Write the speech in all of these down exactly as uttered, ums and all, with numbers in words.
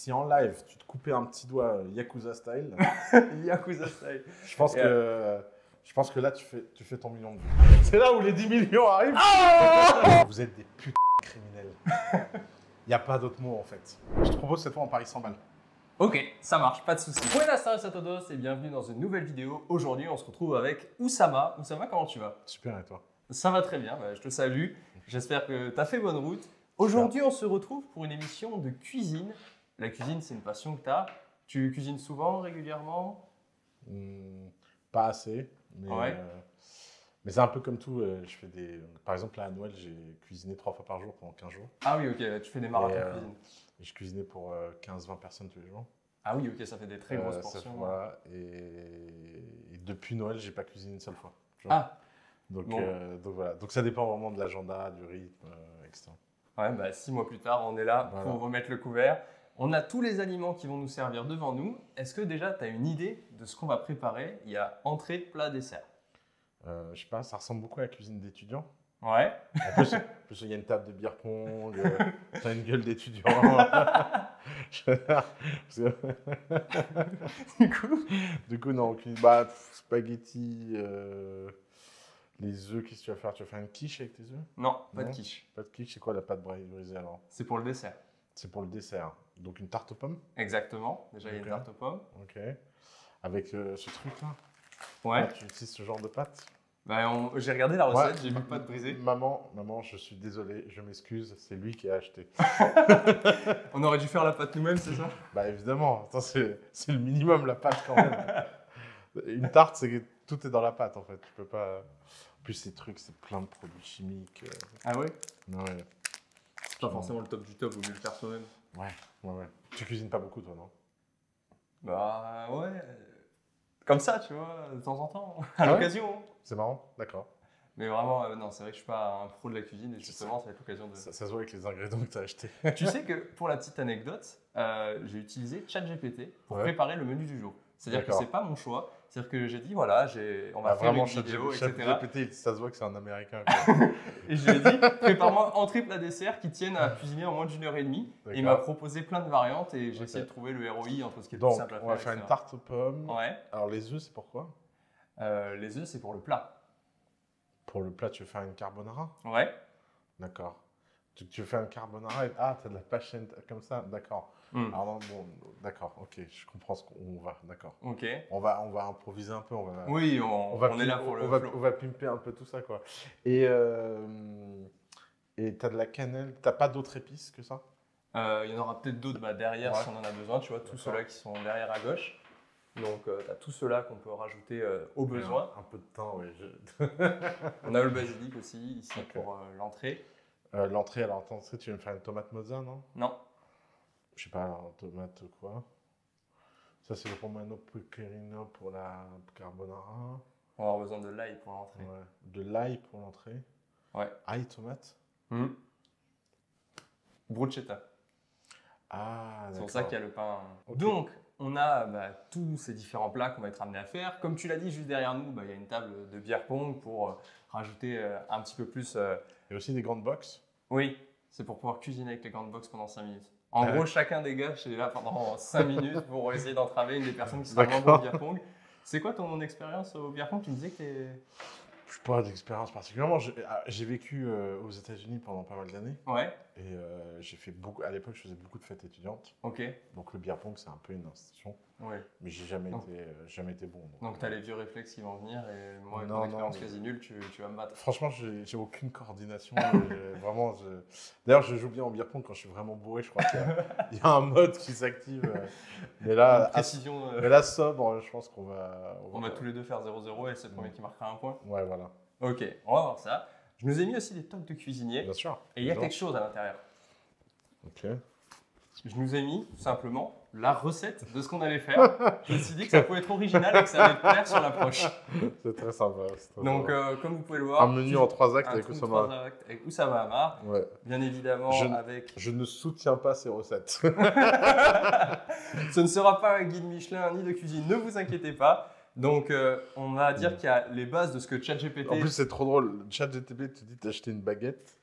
si en live, tu te coupais un petit doigt Yakuza style. Yakuza style. Je pense, yeah. que, je pense que là, tu fais, tu fais ton million de vues. C'est là où les dix millions arrivent. Oh, vous êtes des putains de criminels. Il n'y a pas d'autre mot, en fait. Je te propose cette fois en Paris sans balles. Ok, ça marche, pas de soucis. Buenas tardes a todos et bienvenue dans une nouvelle vidéo. Aujourd'hui, on se retrouve avec Oussama. Oussama, comment tu vas? Super, et toi? Ça va très bien, bah, je te salue. J'espère que tu as fait bonne route. Aujourd'hui, on se retrouve pour une émission de cuisine. La cuisine, c'est une passion que tu as. Tu cuisines souvent, régulièrement? Mmh, Pas assez, mais, ouais. euh, mais c'est un peu comme tout. Euh, je fais des, par exemple, là, à Noël, j'ai cuisiné trois fois par jour pendant quinze jours. Ah oui, ok, tu fais des marathons de cuisine. Euh, je cuisinais pour euh, quinze à vingt personnes tous les jours. Ah oui, ok, ça fait des très grosses euh, portions. Voilà. Et, et depuis Noël, je n'ai pas cuisiné une seule fois. Ah. Donc, bon. euh, donc voilà, donc ça dépend vraiment de l'agenda, du rythme, euh, et cetera. Ouais, bah, six mois plus tard, on est là voilà. pour remettre le couvert. On a tous les aliments qui vont nous servir devant nous. Est-ce que déjà, tu as une idée de ce qu'on va préparer? Il y a entrée, plat, dessert. Euh, je ne sais pas, ça ressemble beaucoup à la cuisine d'étudiants. Ouais. En plus, il y a une table de beer pong, tu as une gueule d'étudiant. du, coup, du coup, non, cuisine, bah, spaghetti, euh, les œufs, qu'est-ce que tu vas faire? Tu vas faire une quiche avec tes œufs? Non, pas non de quiche. Pas de quiche, c'est quoi la pâte brisée alors? C'est pour le dessert. C'est pour le dessert. Donc une tarte aux pommes? Exactement. Déjà, okay. il y a une tarte aux pommes. Ok. Avec euh, ce truc-là? Ouais. Là, tu utilises ce genre de pâte? Bah, on... J'ai regardé la recette, ouais. j'ai vu pâte brisée. Maman, maman, je suis désolé, je m'excuse, c'est lui qui a acheté. On aurait dû faire la pâte nous-mêmes, c'est ça? Bah évidemment, c'est le minimum la pâte quand même. Une tarte, c'est que tout est dans la pâte en fait. Tu peux pas... En plus, ces trucs, c'est plein de produits chimiques. Euh... Ah ouais? Non, ouais. C'est pas forcément le top du top, vaut mieux le faire soi-même. Ouais, ouais, ouais. Tu cuisines pas beaucoup, toi, non? Bah ouais. Comme ça, tu vois, de temps en temps, à ah l'occasion. Ouais, c'est marrant, d'accord. Mais vraiment, euh, non, c'est vrai que je suis pas un pro de la cuisine et justement, ça va être l'occasion de. Ça, ça se voit avec les ingrédients que tu as achetés. Tu sais que pour la petite anecdote, euh, j'ai utilisé ChatGPT pour ouais. préparer le menu du jour. C'est-à-dire que c'est pas mon choix. C'est-à-dire que j'ai dit, voilà, on va ah, faire une vidéo, et cetera. G P T, ça se voit que c'est un Américain. Et je lui ai dit, prépare-moi entrée, plat, dessert qui tiennent à cuisiner en moins d'une heure et demie. Et il m'a proposé plein de variantes et j'ai okay. essayé de trouver le R O I entre ce qui est donc, plus simple à faire. On va faire et cetera une tarte aux pommes. Ouais. Alors les œufs, c'est pour quoi? euh, Les œufs, c'est pour le plat. Pour le plat, tu veux faire une carbonara? Ouais. D'accord. Tu, tu veux faire une carbonara et ah, tu as de la pâchette comme ça, d'accord. Mmh. Alors non, bon, d'accord, ok, je comprends ce qu'on va, d'accord. Ok. On va, on va improviser un peu, on va. Oui, on, on, va on pimper, est là pour le. On va, on va pimper un peu tout ça, quoi. Et euh, et t'as de la cannelle, t'as pas d'autres épices que ça? Euh, il y en aura peut-être d'autres bah, derrière ouais. si on en a besoin, tu vois, tous ceux-là qui sont derrière à gauche. Donc euh, t'as tous ceux-là qu'on peut rajouter euh, au besoin. Un, un peu de thym, oui. Je... on a le basilic aussi ici okay. pour euh, l'entrée. Euh, l'entrée, alors l'entrée, tu veux me faire une tomate mozza, non? Non. Je sais pas, alors, tomate quoi. Ça, c'est le romano pecorino pour la carbonara. On va avoir besoin de l'ail pour l'entrée. Ouais. De l'ail pour l'entrée. Ouais. Ail, tomate. Mmh. Bruschetta. Ah, c'est pour ça qu'il y a le pain. Okay. Donc, on a bah, tous ces différents plats qu'on va être amené à faire. Comme tu l'as dit, juste derrière nous, bah, il y a une table de bière pong pour euh, rajouter euh, un petit peu plus. Euh... Et aussi des grandes box. Oui, c'est pour pouvoir cuisiner avec les grandes box pendant cinq minutes. En ah gros, ouais. chacun des gars, je suis là pendant cinq minutes pour essayer d'entraver une des personnes qui sont vraiment bonnes au beer pong. C'est quoi ton expérience au beer pong? Tu me disais que t'es... Je n'ai pas d'expérience particulièrement. J'ai vécu euh, aux États-Unis pendant pas mal d'années. Ouais. Et euh, j'ai fait beaucoup. À l'époque, je faisais beaucoup de fêtes étudiantes. Ok. Donc le beer pong, c'est un peu une institution. Ouais. Mais j'ai jamais donc, été, euh, jamais été bon. Donc, donc tu as les vieux réflexes qui vont venir et moi, avec mon expérience mais... quasi nulle, tu, tu vas me battre. Franchement, j'ai aucune coordination. Vraiment. Je... D'ailleurs, je joue bien en beer pong quand je suis vraiment bourré. Je crois qu'il y, y a un mode qui s'active. Euh... Mais là, précision, à... euh... mais là, sobre, je pense qu'on va, va. On va tous les deux faire zéro zéro et c'est le premier qui marquera un point. Ouais, voilà. Ok, on va voir ça. Je nous ai mis aussi des toques de cuisinier. Bien sûr. Et il y a quelque chose à l'intérieur. Ok. Je nous ai mis tout simplement la recette de ce qu'on allait faire. Je me suis dit que ça pouvait être original et que ça allait plaire sur l'approche. C'est très sympa. Très Donc, euh, comme vous pouvez le voir, un menu en trois actes avec Oussama. Avec Oussama Ammar. Ouais. Bien évidemment, je, avec. Je ne soutiens pas ces recettes. Ce ne sera pas un guide Michelin ni de cuisine. Ne vous inquiétez pas. Donc, euh, on va dire qu'il y a les bases de ce que ChatGPT… En plus, c'est trop drôle. ChatGPT te dit d'acheter une baguette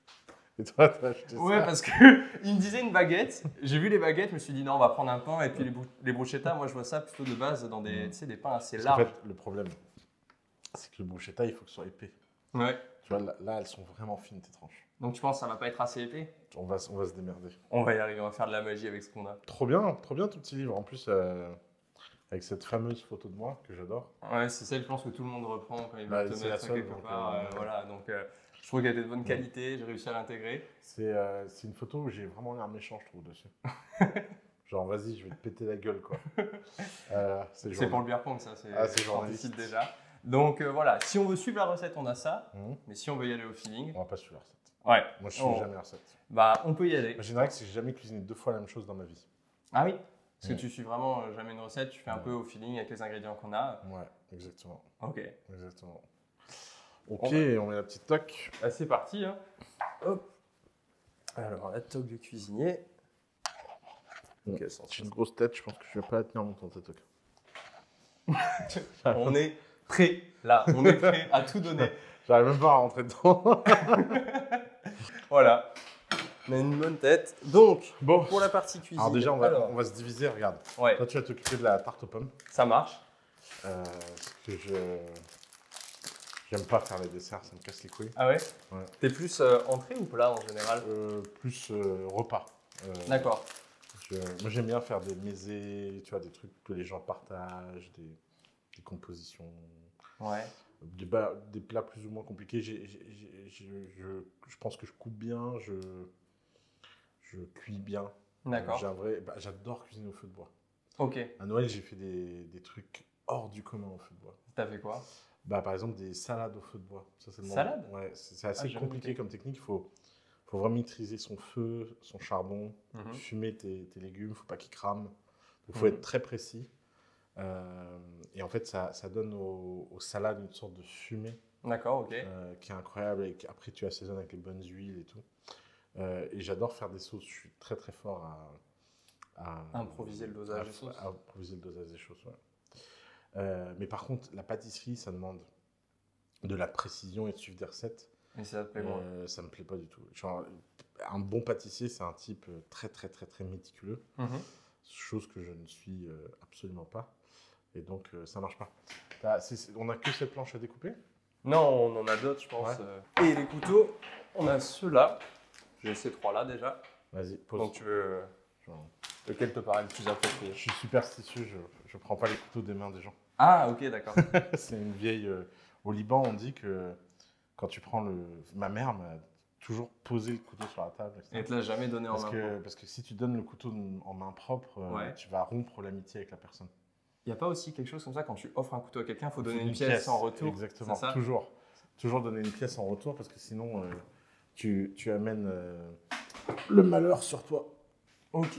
Et toi, t'as acheté ça? Ouais, parce qu'il me disait une baguette. J'ai vu les baguettes, je me suis dit non, on va prendre un pain. Et puis les, les bruschettas, moi je vois ça plutôt de base dans des, mmh. des pains assez larges. En fait, le problème, c'est que le bruschetta, il faut que ce soit épais. Ouais. Tu vois, là, là, elles sont vraiment fines, tes tranches. Donc tu penses que ça va pas être assez épais? On va, on va se démerder. On va y arriver, on va faire de la magie avec ce qu'on a. Trop bien, trop bien ton petit livre. En plus, euh, avec cette fameuse photo de moi que j'adore. Ouais, c'est celle, je pense, que tout le monde reprend quand il bah, veut te mettre seule, quelque donc, part. Euh, euh, voilà, donc euh, je trouve qu'elle était de bonne qualité, ouais. J'ai réussi à l'intégrer. C'est euh, une photo où j'ai vraiment l'air méchant, je trouve, dessus. Genre, vas-y, je vais te péter la gueule, quoi. euh, c'est pour le beer pong, ça. Ah, c'est genre décide déjà. Donc euh, voilà, si on veut suivre la recette, on a ça. Mmh. Mais si on veut y aller au feeling… On va pas suivre la recette. Ouais. Moi, je ne suis jamais la recette. Bah, on peut y aller. En général, c'est que j'ai jamais cuisiné deux fois la même chose dans ma vie. Ah oui? Parce mmh. que tu suis vraiment euh, jamais une recette, tu fais un mmh. peu au feeling avec les ingrédients qu'on a. Ouais, exactement. Ok. Exactement. Ok, on, va... on met la petite toque. Bah, c'est parti. Hein. Hop. Alors, la toque du cuisinier. Ok, mmh. J'ai une grosse tête, je pense que je ne vais pas la tenir longtemps, cette toque. On est… prêt, là, on est prêt à tout donner. J'arrive même pas à rentrer dedans. Voilà, on a une bonne tête. Donc, bon. Pour la partie cuisine. Alors déjà, on va, alors... on va se diviser, regarde. Ouais. Toi, tu vas t'occuper de la tarte aux pommes. Ça marche. Euh, parce que je... J'aime pas faire les desserts, ça me casse les couilles. Ah ouais, ouais. T'es plus euh, entrée ou plat en général? euh, Plus euh, repas. Euh, D'accord. Je... Moi, j'aime bien faire des mésés, tu vois, des trucs que les gens partagent, des... des compositions, ouais. des, bah, des plats plus ou moins compliqués. J'ai, j'ai, j'ai, j'ai, je, je pense que je coupe bien, je, je cuis bien. D'accord. Euh, bah, j'adore cuisiner au feu de bois. Ok. À Noël, j'ai fait des, des trucs hors du commun au feu de bois. T'as fait quoi? Bah, par exemple, des salades au feu de bois. Ça, c'est salade ouais, c'est assez ah, compliqué comme technique. Il faut, faut vraiment maîtriser son feu, son charbon, mm-hmm. fumer tes, tes légumes, il ne faut pas qu'ils crament. Il faut mm-hmm. être très précis. Euh, et en fait, ça, ça donne aux, aux salades une sorte de fumée. D'accord, ok. Euh, qui est incroyable. Et après, tu assaisonnes avec les bonnes huiles et tout. Euh, et j'adore faire des sauces. Je suis très, très fort à, à improviser le dosage à, des choses. À improviser le dosage des choses, ouais. Euh, mais par contre, la pâtisserie, ça demande de la précision et de suivre des recettes. Et ça te plaît pas? Euh, ça me plaît pas du tout. Genre, un bon pâtissier, c'est un type très, très, très, très méticuleux. Mm -hmm. Chose que je ne suis absolument pas. Et donc, euh, ça marche pas. C est, c est, on a que cette planche à découper? Non, on en a d'autres, je pense. Ouais. Et les couteaux, on a ceux-là. J'ai ces trois-là déjà. Vas-y, pose. Donc, tu veux. Genre... Lequel te paraît le plus approprié? Je suis superstitieux, je ne prends pas les couteaux des mains des gens. Ah, ok, d'accord. C'est une vieille. Euh, au Liban, on dit que quand tu prends le. Ma mère m'a toujours posé le couteau sur la table. et cetera. Et ne te l'a jamais donné en parce main que, propre. Parce que si tu donnes le couteau en main propre, ouais. tu vas rompre l'amitié avec la personne. Il n'y a pas aussi quelque chose comme ça, quand tu offres un couteau à quelqu'un, il faut donner une, une pièce, pièce en retour? Exactement, toujours. Toujours donner une pièce en retour, parce que sinon, euh, tu, tu amènes euh, le malheur sur toi. Ok.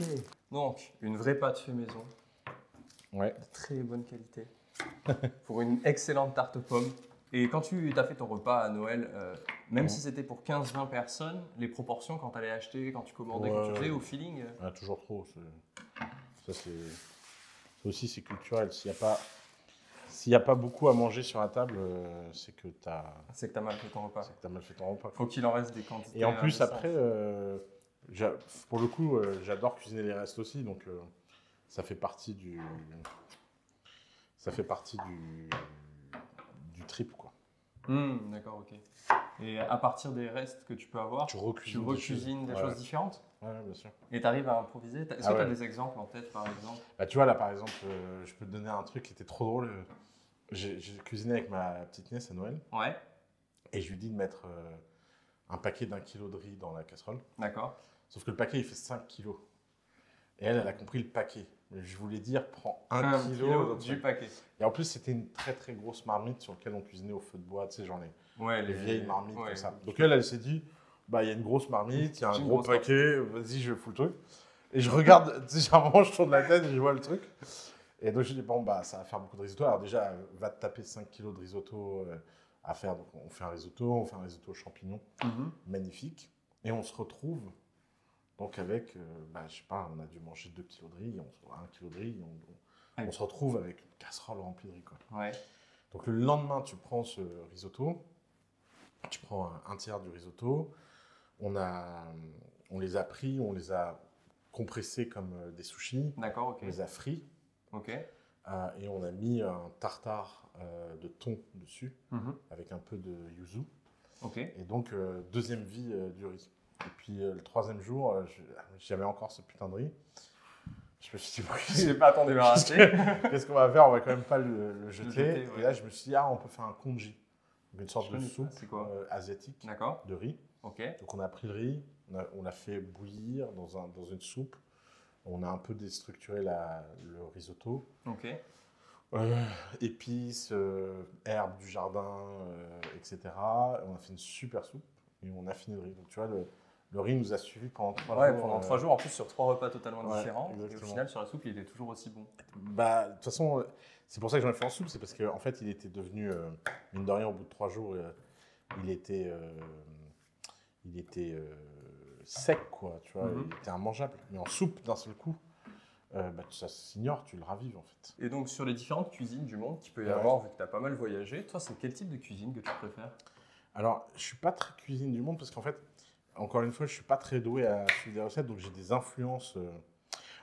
Donc, une vraie pâte fait maison. Ouais. De très bonne qualité. Pour une excellente tarte aux pommes. Et quand tu as fait ton repas à Noël, euh, même ouais. si c'était pour quinze vingt personnes, les proportions, quand tu allais acheter, quand tu commandais, ouais, quand tu faisais, au feeling… Euh... Ah, toujours trop. Ça, c'est… Ça aussi, c'est culturel. S'il n'y a pas, s'il n'y a pas beaucoup à manger sur la table, euh, c'est que tu as… C'est que tu as mal fait ton repas. C'est que tu as mal fait ton repas. Faut qu'il en reste des quantités. Et en plus, après, euh, pour le coup, euh, j'adore cuisiner les restes aussi. Donc, euh, ça fait partie du… Ça fait partie du, du trip, quoi. Mmh, d'accord, ok. Et à partir des restes que tu peux avoir, tu recuisines re des, choses, des ouais. choses différentes? Oui, bien sûr. Et tu arrives à improviser? Est-ce ah que tu as ouais. des exemples en tête, par exemple? Bah, tu vois, là, par exemple, euh, je peux te donner un truc qui était trop drôle. J'ai cuisiné avec ma petite nièce à Noël. Ouais. Et je lui dis de mettre euh, un paquet d'un kilo de riz dans la casserole. D'accord. Sauf que le paquet, il fait cinq kilos. Et elle, elle a compris le paquet. Mais je voulais dire, prends un, un kilo, kilo du paquet. Et en plus, c'était une très, très grosse marmite sur laquelle on cuisinait au feu de bois. Tu sais, genre les, ouais, les, les vieilles marmites ouais. comme ça. Donc elle, elle s'est dit… Bah, il y a une grosse marmite, il y a un gros paquet, vas-y, je fous le truc. Et je regarde, légèrement, je tourne la tête et je vois le truc. Et donc, je dis, bon, bah, ça va faire beaucoup de risotto. Alors, déjà, va te taper cinq kilos de risotto à faire. Donc, on fait un risotto, on fait un risotto aux champignons, mm-hmm. magnifique. Et on se retrouve, donc, avec, euh, bah, je sais pas, on a dû manger deux kilos de riz, on, un kilo de riz, on, on, on se retrouve avec une casserole remplie de riz, quoi. Ouais. Donc, le lendemain, tu prends ce risotto, tu prends un, un tiers du risotto. on, a, on les a pris, on les a compressés comme des sushis. D'accord, ok. On les a frits. Ok. Euh, et on a mis un tartare euh, de thon dessus, mm-hmm. avec un peu de yuzu. Ok. Et donc, euh, deuxième vie euh, du riz. Et puis, euh, le troisième jour, euh, j'avais encore ce putain de riz. Je me suis dit, je n'ai pas attendu le rater. Qu'est-ce qu'on va faire? On ne va quand même pas le, le jeter. Le jeter ouais. Et là, je me suis dit, ah, on peut faire un congee. Une sorte je de soupe quoi euh, asiatique de riz. Okay. Donc, on a pris le riz, on a, on a fait bouillir dans, un, dans une soupe. On a un peu déstructuré la, le risotto. Okay. Euh, épices, euh, herbes du jardin, euh, et cetera. On a fait une super soupe et on a fini le riz. Donc, tu vois, le, le riz nous a suivis pendant trois ouais, jours. Ouais, pendant trois euh... jours, en plus sur trois repas totalement ouais, différents. Exactement. Et au final, sur la soupe, il était toujours aussi bon. Bah, de toute façon, c'est pour ça que j'en ai fait en soupe, c'est parce qu'en en fait, il était devenu, euh, mine de rien, au bout de trois jours, euh, il était, euh, il était euh, sec, quoi, tu vois, mm-hmm. il était immangeable. Mais en soupe, d'un seul coup, euh, bah, ça s'ignore, tu le ravives, en fait. Et donc, sur les différentes cuisines du monde qu'il peut y ouais. avoir, vu que tu as pas mal voyagé, toi, c'est quel type de cuisine que tu préfères? Alors, je suis pas très cuisine du monde parce qu'en fait, encore une fois, je ne suis pas très doué à suivre des recettes, donc j'ai des influences.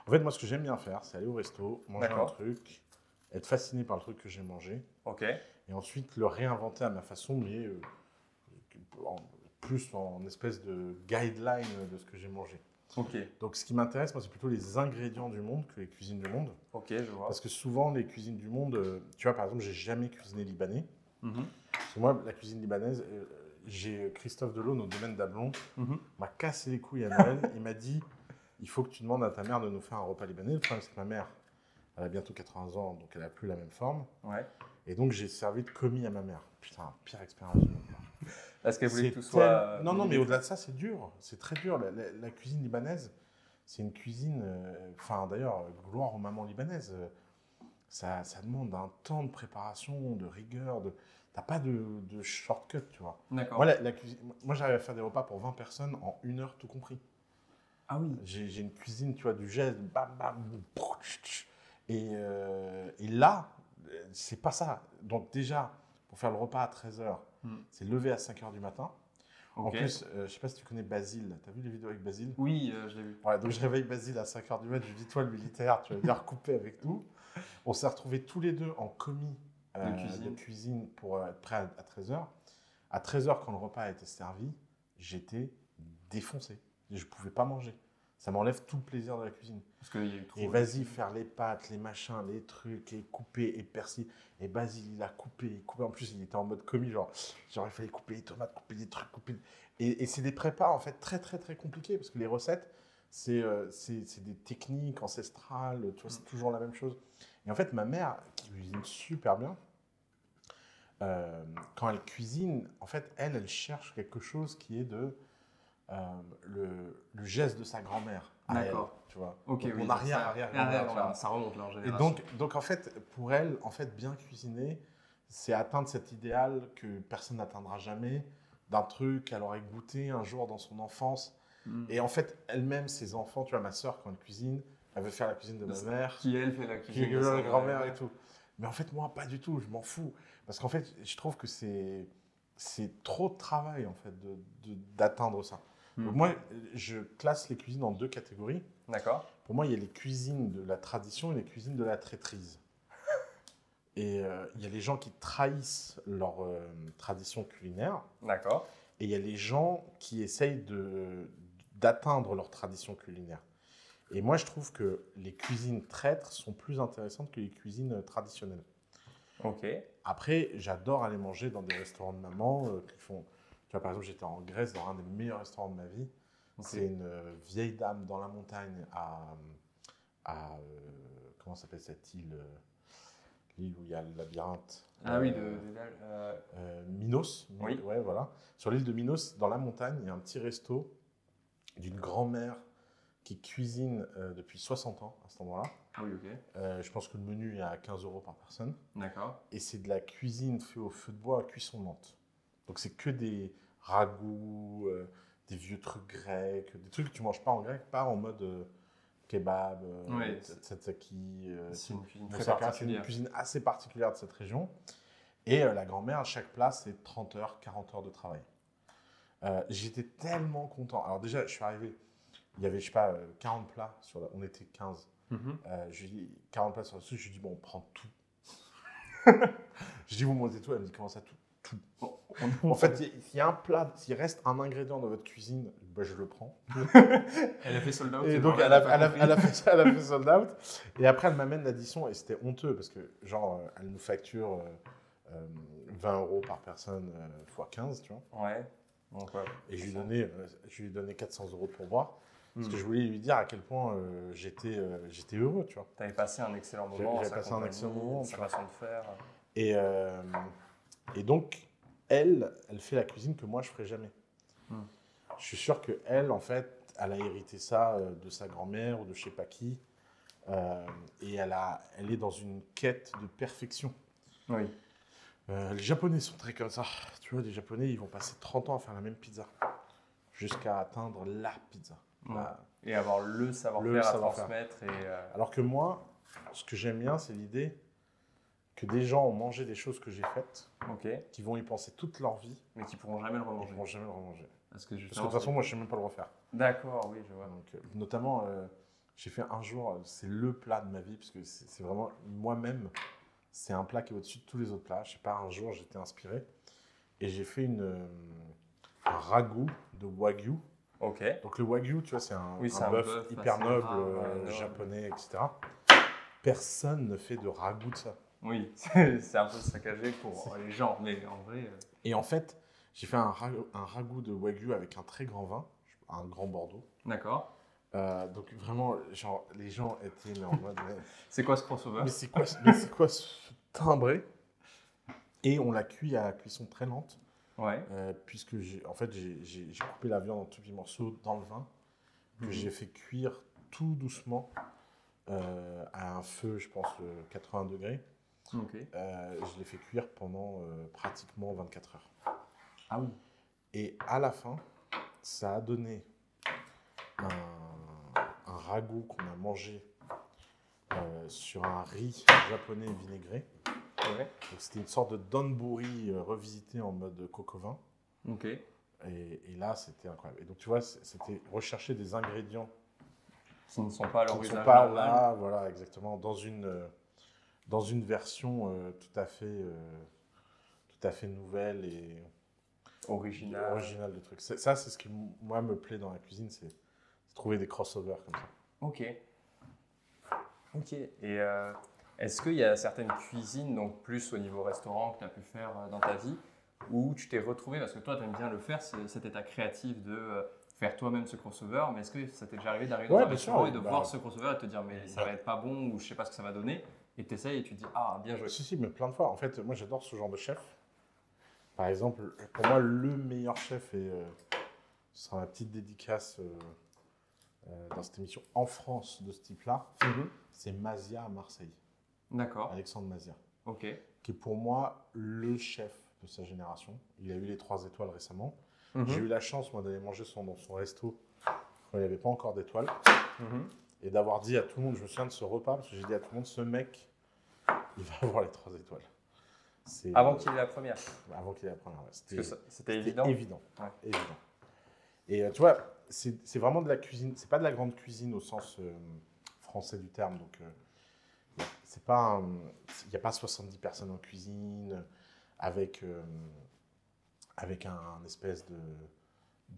En fait, moi, ce que j'aime bien faire, c'est aller au resto, manger D'accord. un truc, être fasciné par le truc que j'ai mangé, okay. et ensuite le réinventer à ma façon, mais euh, en, plus en espèce de guideline de ce que j'ai mangé. Okay. Donc, ce qui m'intéresse, moi, c'est plutôt les ingrédients du monde que les cuisines du monde. Ok, je vois. Parce que souvent, les cuisines du monde, tu vois, par exemple, je n'ai jamais cuisiné libanais. Mm-hmm. Parce que moi, la cuisine libanaise... Euh, J'ai Christophe Delon au domaine d'Ablon, mm-hmm. m'a cassé les couilles à Noël. Il m'a dit, il faut que tu demandes à ta mère de nous faire un repas libanais. Le problème, c'est que ma mère, elle a bientôt quatre-vingts ans, donc elle n'a plus la même forme. Ouais. Et donc, j'ai servi de commis à ma mère. Putain, pire expérience du monde. Parce qu'elle voulait que tout tel... soit… Non, non, mais au-delà de ça, c'est dur. C'est très dur. La, la, la cuisine libanaise, c'est une cuisine… Euh, enfin, d'ailleurs, gloire aux mamans libanaises. Euh, ça, ça demande un temps de préparation, de rigueur, de… T'as pas de, de shortcut, tu vois. D'accord. Moi, la, la cuisine, moi, j'arrive à faire des repas pour vingt personnes en une heure, tout compris. Ah oui. J'ai, j'ai une cuisine, tu vois, du geste, bam, bam, et, euh, et là, c'est pas ça. Donc déjà, pour faire le repas à treize heures, mm. c'est levé à cinq heures du matin. Okay. En plus, euh, je sais pas si tu connais Basile. T'as vu les vidéos avec Basile? Oui, euh, je l'ai vu. Ouais, donc je réveille Basile à cinq heures du matin, je lui dis, toi, le militaire, tu vas venir couper avec nous. On s'est retrouvés tous les deux en commis. De cuisine. Euh, de cuisine pour être prêt à, à treize heures. À treize heures, quand le repas a été servi, j'étais défoncé. Je ne pouvais pas manger. Ça m'enlève tout le plaisir de la cuisine. Parce que il y a eu trop et de... vas-y, faire les pâtes, les machins, les trucs, et couper, et persil. Et Basile, il a coupé, il coupé. En plus, il était en mode commis, genre, genre il fallait couper les tomates, couper les trucs, couper. Et, et c'est des prépas, en fait, très, très, très compliqués. Parce que les recettes, c'est, euh, c'est, c'est des techniques ancestrales. Tu vois, c'est toujours la même chose. Et en fait, ma mère, qui cuisine super bien, Euh, quand elle cuisine, en fait, elle, elle cherche quelque chose qui est de euh, le, le geste de sa grand-mère. D'accord. Elle, tu vois. Ok. Donc, oui, mon arrière, ça, arrière, arrière, arrière, voilà. Ça remonte là en général. Et donc, donc en fait, pour elle, en fait, bien cuisiner, c'est atteindre cet idéal que personne n'atteindra jamais, d'un truc qu'elle aurait goûté un jour dans son enfance. Mm. Et en fait, elle-même, ses enfants, tu vois, ma sœur quand elle cuisine, elle veut faire la cuisine de ma mère. Qui elle fait la cuisine qui, de sa grand-mère et tout. Mais en fait, moi, pas du tout, je m'en fous. Parce qu'en fait, je trouve que c'est, c'est trop de travail, en fait, de, de, d'atteindre ça. Mmh. Donc moi, je classe les cuisines en deux catégories. D'accord. Pour moi, il y a les cuisines de la tradition et les cuisines de la traîtrise. Et euh, il y a les gens qui trahissent leur euh, tradition culinaire. D'accord. Et il y a les gens qui essayent de, d'atteindre leur tradition culinaire. Et moi, je trouve que les cuisines traîtres sont plus intéressantes que les cuisines traditionnelles. Ok. Après, j'adore aller manger dans des restaurants de maman euh, qui font. Tu vois, par exemple, j'étais en Grèce dans un des meilleurs restaurants de ma vie. Okay. C'est une euh, vieille dame dans la montagne à, à euh, comment s'appelle cette île, euh, l'île où il y a le labyrinthe. Ah euh, oui, de, de euh, euh, Minos. Oui. Ouais, voilà. Sur l'île de Minos, dans la montagne, il y a un petit resto d'une grand-mère qui cuisine euh, depuis soixante ans à cet endroit-là. Oui, ok. Euh, je pense que le menu est à quinze euros par personne. D'accord. Et c'est de la cuisine faite au feu de bois à cuisson lente. Donc, c'est que des ragoûts, euh, des vieux trucs grecs, des trucs que tu ne manges pas en grec, pas en mode euh, kebab, euh, ouais, tzatziki. Euh, c'est une cuisine très particulière. C'est une cuisine assez particulière de cette région. Et euh, la grand-mère, à chaque place, c'est trente heures, quarante heures de travail. Euh, j'étais tellement content. Alors déjà, je suis arrivé, il y avait, je sais pas, quarante plats, sur la... on était quinze. Mm-hmm. euh, je lui dis, quarante plats sur la soupe, je lui dis, bon, on prend tout. Je dis, vous montez tout, elle me dit, comment ça, tout, tout. Bon, on... En fait, s'il y a un plat, s'il reste un ingrédient dans votre cuisine, ben, je le prends. Elle a fait sold out. Et donc, elle a, elle, a, elle, a fait, elle a fait sold out. Et après, elle m'amène l'addition et c'était honteux parce que, genre, elle nous facture euh, euh, vingt euros par personne euh, fois quinze, tu vois. Ouais. Donc, ouais, et je lui, donnais, euh, je lui ai donné quatre cents euros pour boire, mmh. parce que je voulais lui dire à quel point euh, j'étais, euh, j'étais heureux, tu vois. Tu avais passé un excellent moment. J'avais passé un excellent moment, sa façon de faire. Et, euh, et donc, elle, elle fait la cuisine que moi, je ne ferai jamais. Mmh. Je suis sûr qu'elle, en fait, elle a hérité ça euh, de sa grand-mère ou de je ne sais pas qui. Euh, et elle, a, elle est dans une quête de perfection. Oui. Euh, les Japonais sont très comme ça. Tu vois, les Japonais, ils vont passer trente ans à faire la même pizza jusqu'à atteindre la pizza. Mmh. La... Et avoir le savoir-faire à transmettre. Et euh... Alors que moi, ce que j'aime bien, c'est l'idée que des gens ont mangé des choses que j'ai faites, okay. qui vont y penser toute leur vie. Mais qui ne pourront jamais le remanger. Ils pourront jamais le remanger. Parce que, Parce que de toute façon, moi, je ne sais même pas le refaire. D'accord, oui, je vois. Donc, euh, notamment, euh, j'ai fait un jour, c'est le plat de ma vie, parce que c'est, c'est vraiment moi-même. C'est un plat qui est au-dessus de tous les autres plats. Je sais pas, un jour, j'étais inspiré et j'ai fait une, euh, un ragoût de wagyu. Ok. Donc, le wagyu, tu vois, c'est un, oui, un, un bœuf hyper noble, rare, euh, ouais, japonais, ouais. et cetera. Personne ne fait de ragoût de ça. Oui, c'est un peu saccagé pour les gens, mais en vrai… Euh... Et en fait, j'ai fait un, un ragoût de wagyu avec un très grand vin, un grand Bordeaux. D'accord. Euh, donc vraiment, genre, les gens étaient en mode… C'est quoi ce crossover ? Mais c'est quoi, mais c'est quoi ce timbré ? Et on l'a cuit à cuisson très lente, ouais. euh, puisque j'ai, en fait, j'ai, j'ai, j'ai coupé la viande en tout petits morceaux dans le vin, que mmh. j'ai fait cuire tout doucement euh, à un feu, je pense, euh, quatre-vingts degrés. Okay. Euh, je l'ai fait cuire pendant euh, pratiquement vingt-quatre heures. Ah oui. Et à la fin, ça a donné un… un ragoût qu'on a mangé euh, sur un riz japonais vinaigré. Ouais. Donc, c'était une sorte de donburi euh, revisité en mode coco vin. Ok. Et, et là, c'était incroyable. Et donc, tu vois, c'était rechercher des ingrédients qui ne sont pas à leur usage. Qui ne sont pas là, voilà, exactement, dans une, euh, dans une version euh, tout, à fait, euh, tout à fait nouvelle et originale. Originale de trucs. C'est, ça, c'est ce qui, moi, me plaît dans la cuisine, c'est trouver des crossovers comme ça. Ok. Ok. Et euh, est-ce qu'il y a certaines cuisines, donc plus au niveau restaurant, que tu as pu faire dans ta vie, où tu t'es retrouvé, parce que toi, tu aimes bien le faire, cet état créatif de faire toi-même ce crossover, mais est-ce que ça t'est déjà arrivé d'arriver ouais, dans un restaurant sûr, et de bah, voir ce crossover et de te dire, mais ça va être pas bon ou je sais pas ce que ça va donner, et tu essayes et tu te dis, ah, bien joué. Si, si, mais plein de fois. En fait, moi, j'adore ce genre de chef. Par exemple, pour moi, le meilleur chef, et euh, ce sera ma petite dédicace. Euh, Euh, dans cette émission en France de ce type-là, mm-hmm. c'est Mazia à Marseille. D'accord. Alexandre Mazia. Ok. Qui est pour moi le chef de sa génération. Il a eu les trois étoiles récemment. Mm-hmm. J'ai eu la chance, moi, d'aller manger son, dans son resto quand il n'y avait pas encore d'étoiles. Mm-hmm. Et d'avoir dit à tout le monde, je me souviens de ce repas, parce que j'ai dit à tout le monde, ce mec, il va avoir les trois étoiles. C'est, avant euh, qu'il ait la première. Avant qu'il ait la première, ouais. C'était, ça, c'était, c'était évident. Évident. Ouais. Évident. Et euh, tu vois, C'est, c'est vraiment de la cuisine, c'est pas de la grande cuisine au sens euh, français du terme. Donc, euh, c'est pas, il n'y a pas soixante-dix personnes en cuisine avec, euh, avec un, un espèce de,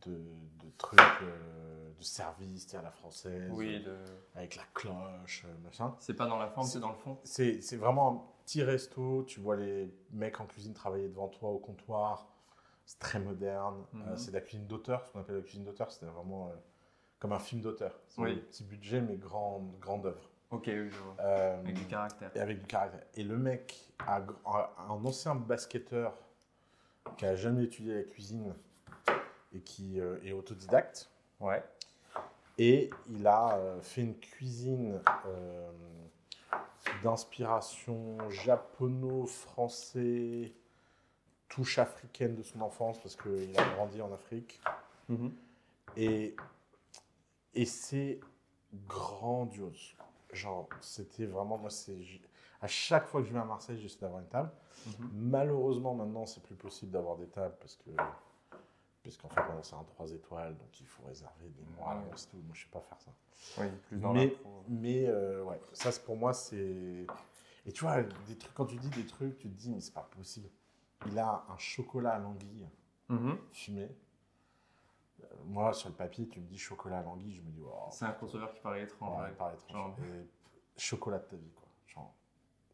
de, de truc euh, de service à la française, oui, de... avec la cloche, machin. C'est pas dans la forme, c'est, c'est dans le fond. C'est, c'est vraiment un petit resto, tu vois les mecs en cuisine travailler devant toi au comptoir. C'est très moderne, mmh. euh, c'est de la cuisine d'auteur, ce qu'on appelle la cuisine d'auteur, c'était vraiment euh, comme un film d'auteur. C'est oui. Petit budget, mais grande, grande œuvre. Ok, oui, je vois. Euh, avec du caractère. Et avec du caractère. Et le mec, a, a, un ancien basketteur qui n'a jamais étudié la cuisine et qui euh, est autodidacte. Ouais. Et il a euh, fait une cuisine euh, d'inspiration japono-français, touche africaine de son enfance parce qu'il a grandi en Afrique. Mm-hmm. Et, et c'est grandiose. Genre, c'était vraiment... moi, c'est, je, à chaque fois que je vais à Marseille, j'essaie d'avoir une table. Mm-hmm. Malheureusement, maintenant, c'est plus possible d'avoir des tables parce que Parce qu'en fait, c'est un trois étoiles, donc il faut réserver des mois à la resto. Moi, je ne sais pas faire ça. Oui, plus dans Mais, mais euh, ouais, ça, pour moi, c'est... Et tu vois, des trucs, quand tu dis des trucs, tu te dis, mais c'est pas possible. Il a un chocolat à l'anguille mm-hmm. fumé. Euh, moi, sur le papier, tu me dis chocolat à l'anguille, je me dis... Oh, c'est un consommeur qui paraît étrange. Ouais, ouais. Paraît étrange. Et, chocolat de ta vie, quoi. Genre,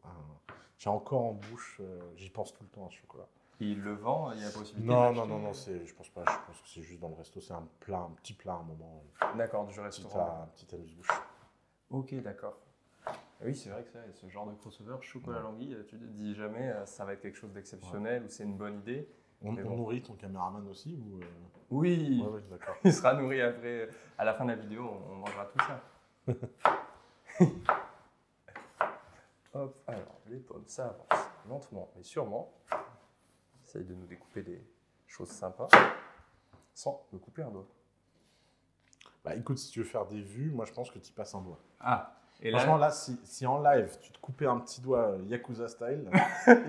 un... J'ai encore en bouche, euh, j'y pense tout le temps, un chocolat. Et il le vend, il y a possibilité non, de non, non, non, c'est, je pense pas, je pense que c'est juste dans le resto, c'est un plat, un petit plat à un moment. D'accord, du restaurant. Un petit amuse-bouche. Ok, d'accord. Oui, c'est vrai que ça, ce genre de crossover, chocolat ouais. languille, tu te dis jamais ça va être quelque chose d'exceptionnel ouais. ou c'est une bonne idée. On, bon. on nourrit ton caméraman aussi ou euh... Oui, ouais, ouais, d'accord. Il sera nourri après, à la fin de la vidéo, on, on mangera tout ça. Hop, alors, les pommes, ça avance lentement mais sûrement. De nous découper des choses sympas sans me couper un doigt. Bah écoute, si tu veux faire des vues, moi je pense que tu passes un doigt. Ah, et là, franchement, là, si, si en live tu te coupais un petit doigt Yakuza style,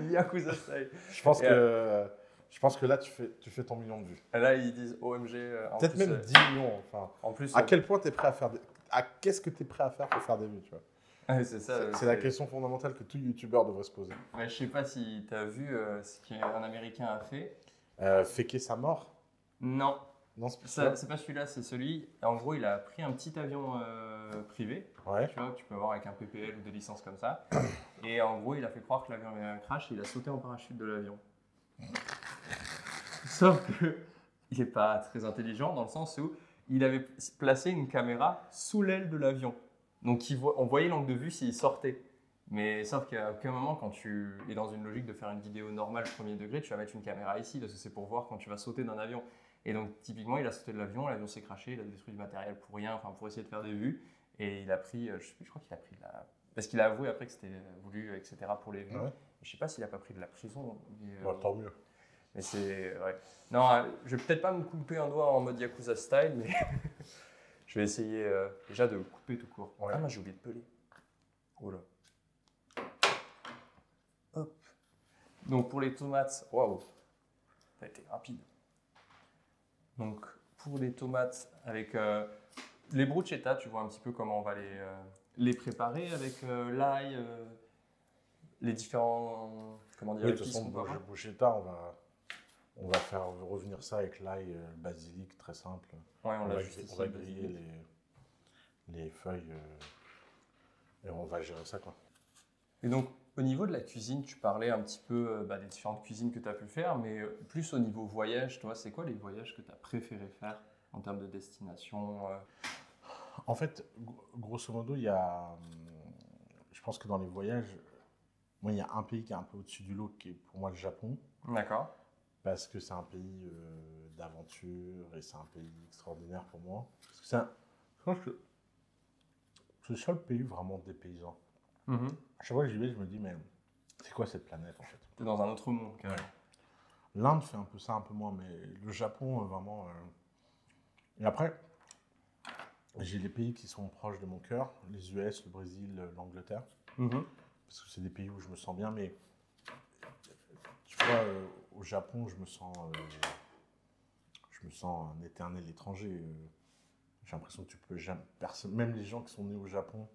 Yakuza style, je pense, que, euh, je pense que là tu fais, tu fais ton million de vues. Et là, ils disent O M G, en peut-être plus, même dix millions. Enfin, en plus, à euh, quel point tu es prêt à faire des... à qu'est-ce que tu es prêt à faire pour faire des vues, tu vois. Ah, c'est ça, c'est, c'est la question fondamentale que tout youtubeur devrait se poser. Ouais, je sais pas si tu as vu euh, ce qu'un Américain a fait. Euh, Féquer sa mort ? Non. Non, c'est pas ça, celui-là. C'est pas celui-là, c'est celui. En gros, il a pris un petit avion euh, privé. Ouais. Tu vois, que tu peux avoir avec un P P L ou des licences comme ça. Et en gros, il a fait croire que l'avion avait un crash et il a sauté en parachute de l'avion. Sauf qu'il n'est pas très intelligent dans le sens où il avait placé une caméra sous l'aile de l'avion. Donc, il voit, on voyait l'angle de vue s'il sortait. Mais sauf qu'à aucun moment, quand tu es dans une logique de faire une vidéo normale premier degré, tu vas mettre une caméra ici, parce que c'est pour voir quand tu vas sauter d'un avion. Et donc, typiquement, il a sauté de l'avion, l'avion s'est crashé, il a détruit du matériel pour rien, enfin, pour essayer de faire des vues. Et il a pris, je sais plus, je crois qu'il a pris de la... Parce qu'il a avoué après que c'était voulu, et cetera pour les vues. Ouais. Je sais pas s'il a pas pris de la prison. Mais, ouais, euh... tant mieux. Mais c'est... Ouais. Non, je vais peut-être pas me couper un doigt en mode Yakuza style, mais... Je vais essayer euh, déjà de couper tout court. Ouais. Ah, moi j'ai oublié de peler. Oh là. Hop. Donc pour les tomates, waouh, ça a été rapide. Donc pour les tomates avec euh, les bruschetta, tu vois un petit peu comment on va les, euh, les préparer avec euh, l'ail, euh, les différents. Comment dire, oui, de toute façon, pour les bruschetta, on va. On va faire revenir ça avec l'ail, le basilic, très simple. Ouais, on, on, va, juste on va griller les, les feuilles euh, et on va gérer ça, quoi. Et donc, au niveau de la cuisine, tu parlais un petit peu bah, des différentes cuisines que tu as pu faire, mais plus au niveau voyage, toi, c'est quoi les voyages que tu as préféré faire en termes de destination euh... En fait, grosso modo, il y a, je pense que dans les voyages, moi, il y a un pays qui est un peu au-dessus du lot, qui est pour moi le Japon. D'accord. Parce que c'est un pays euh, d'aventure et c'est un pays extraordinaire pour moi. Parce que c'est un, je pense que c'est le seul pays vraiment dépaysant. Mm-hmm. À chaque fois que j'y vais, je me dis, mais c'est quoi cette planète en fait? T'es dans un autre monde quand même. L'Inde fait un peu ça, un peu moins, mais le Japon, euh, vraiment. Euh... Et après, j'ai les pays qui sont proches de mon cœur, les U S, le Brésil, l'Angleterre. Mm-hmm. Parce que c'est des pays où je me sens bien, mais tu vois. Euh, Au Japon, je me sens, euh, je me sens un éternel étranger. Euh, j'ai l'impression que tu peux jamais, personne, même les gens qui sont nés au Japon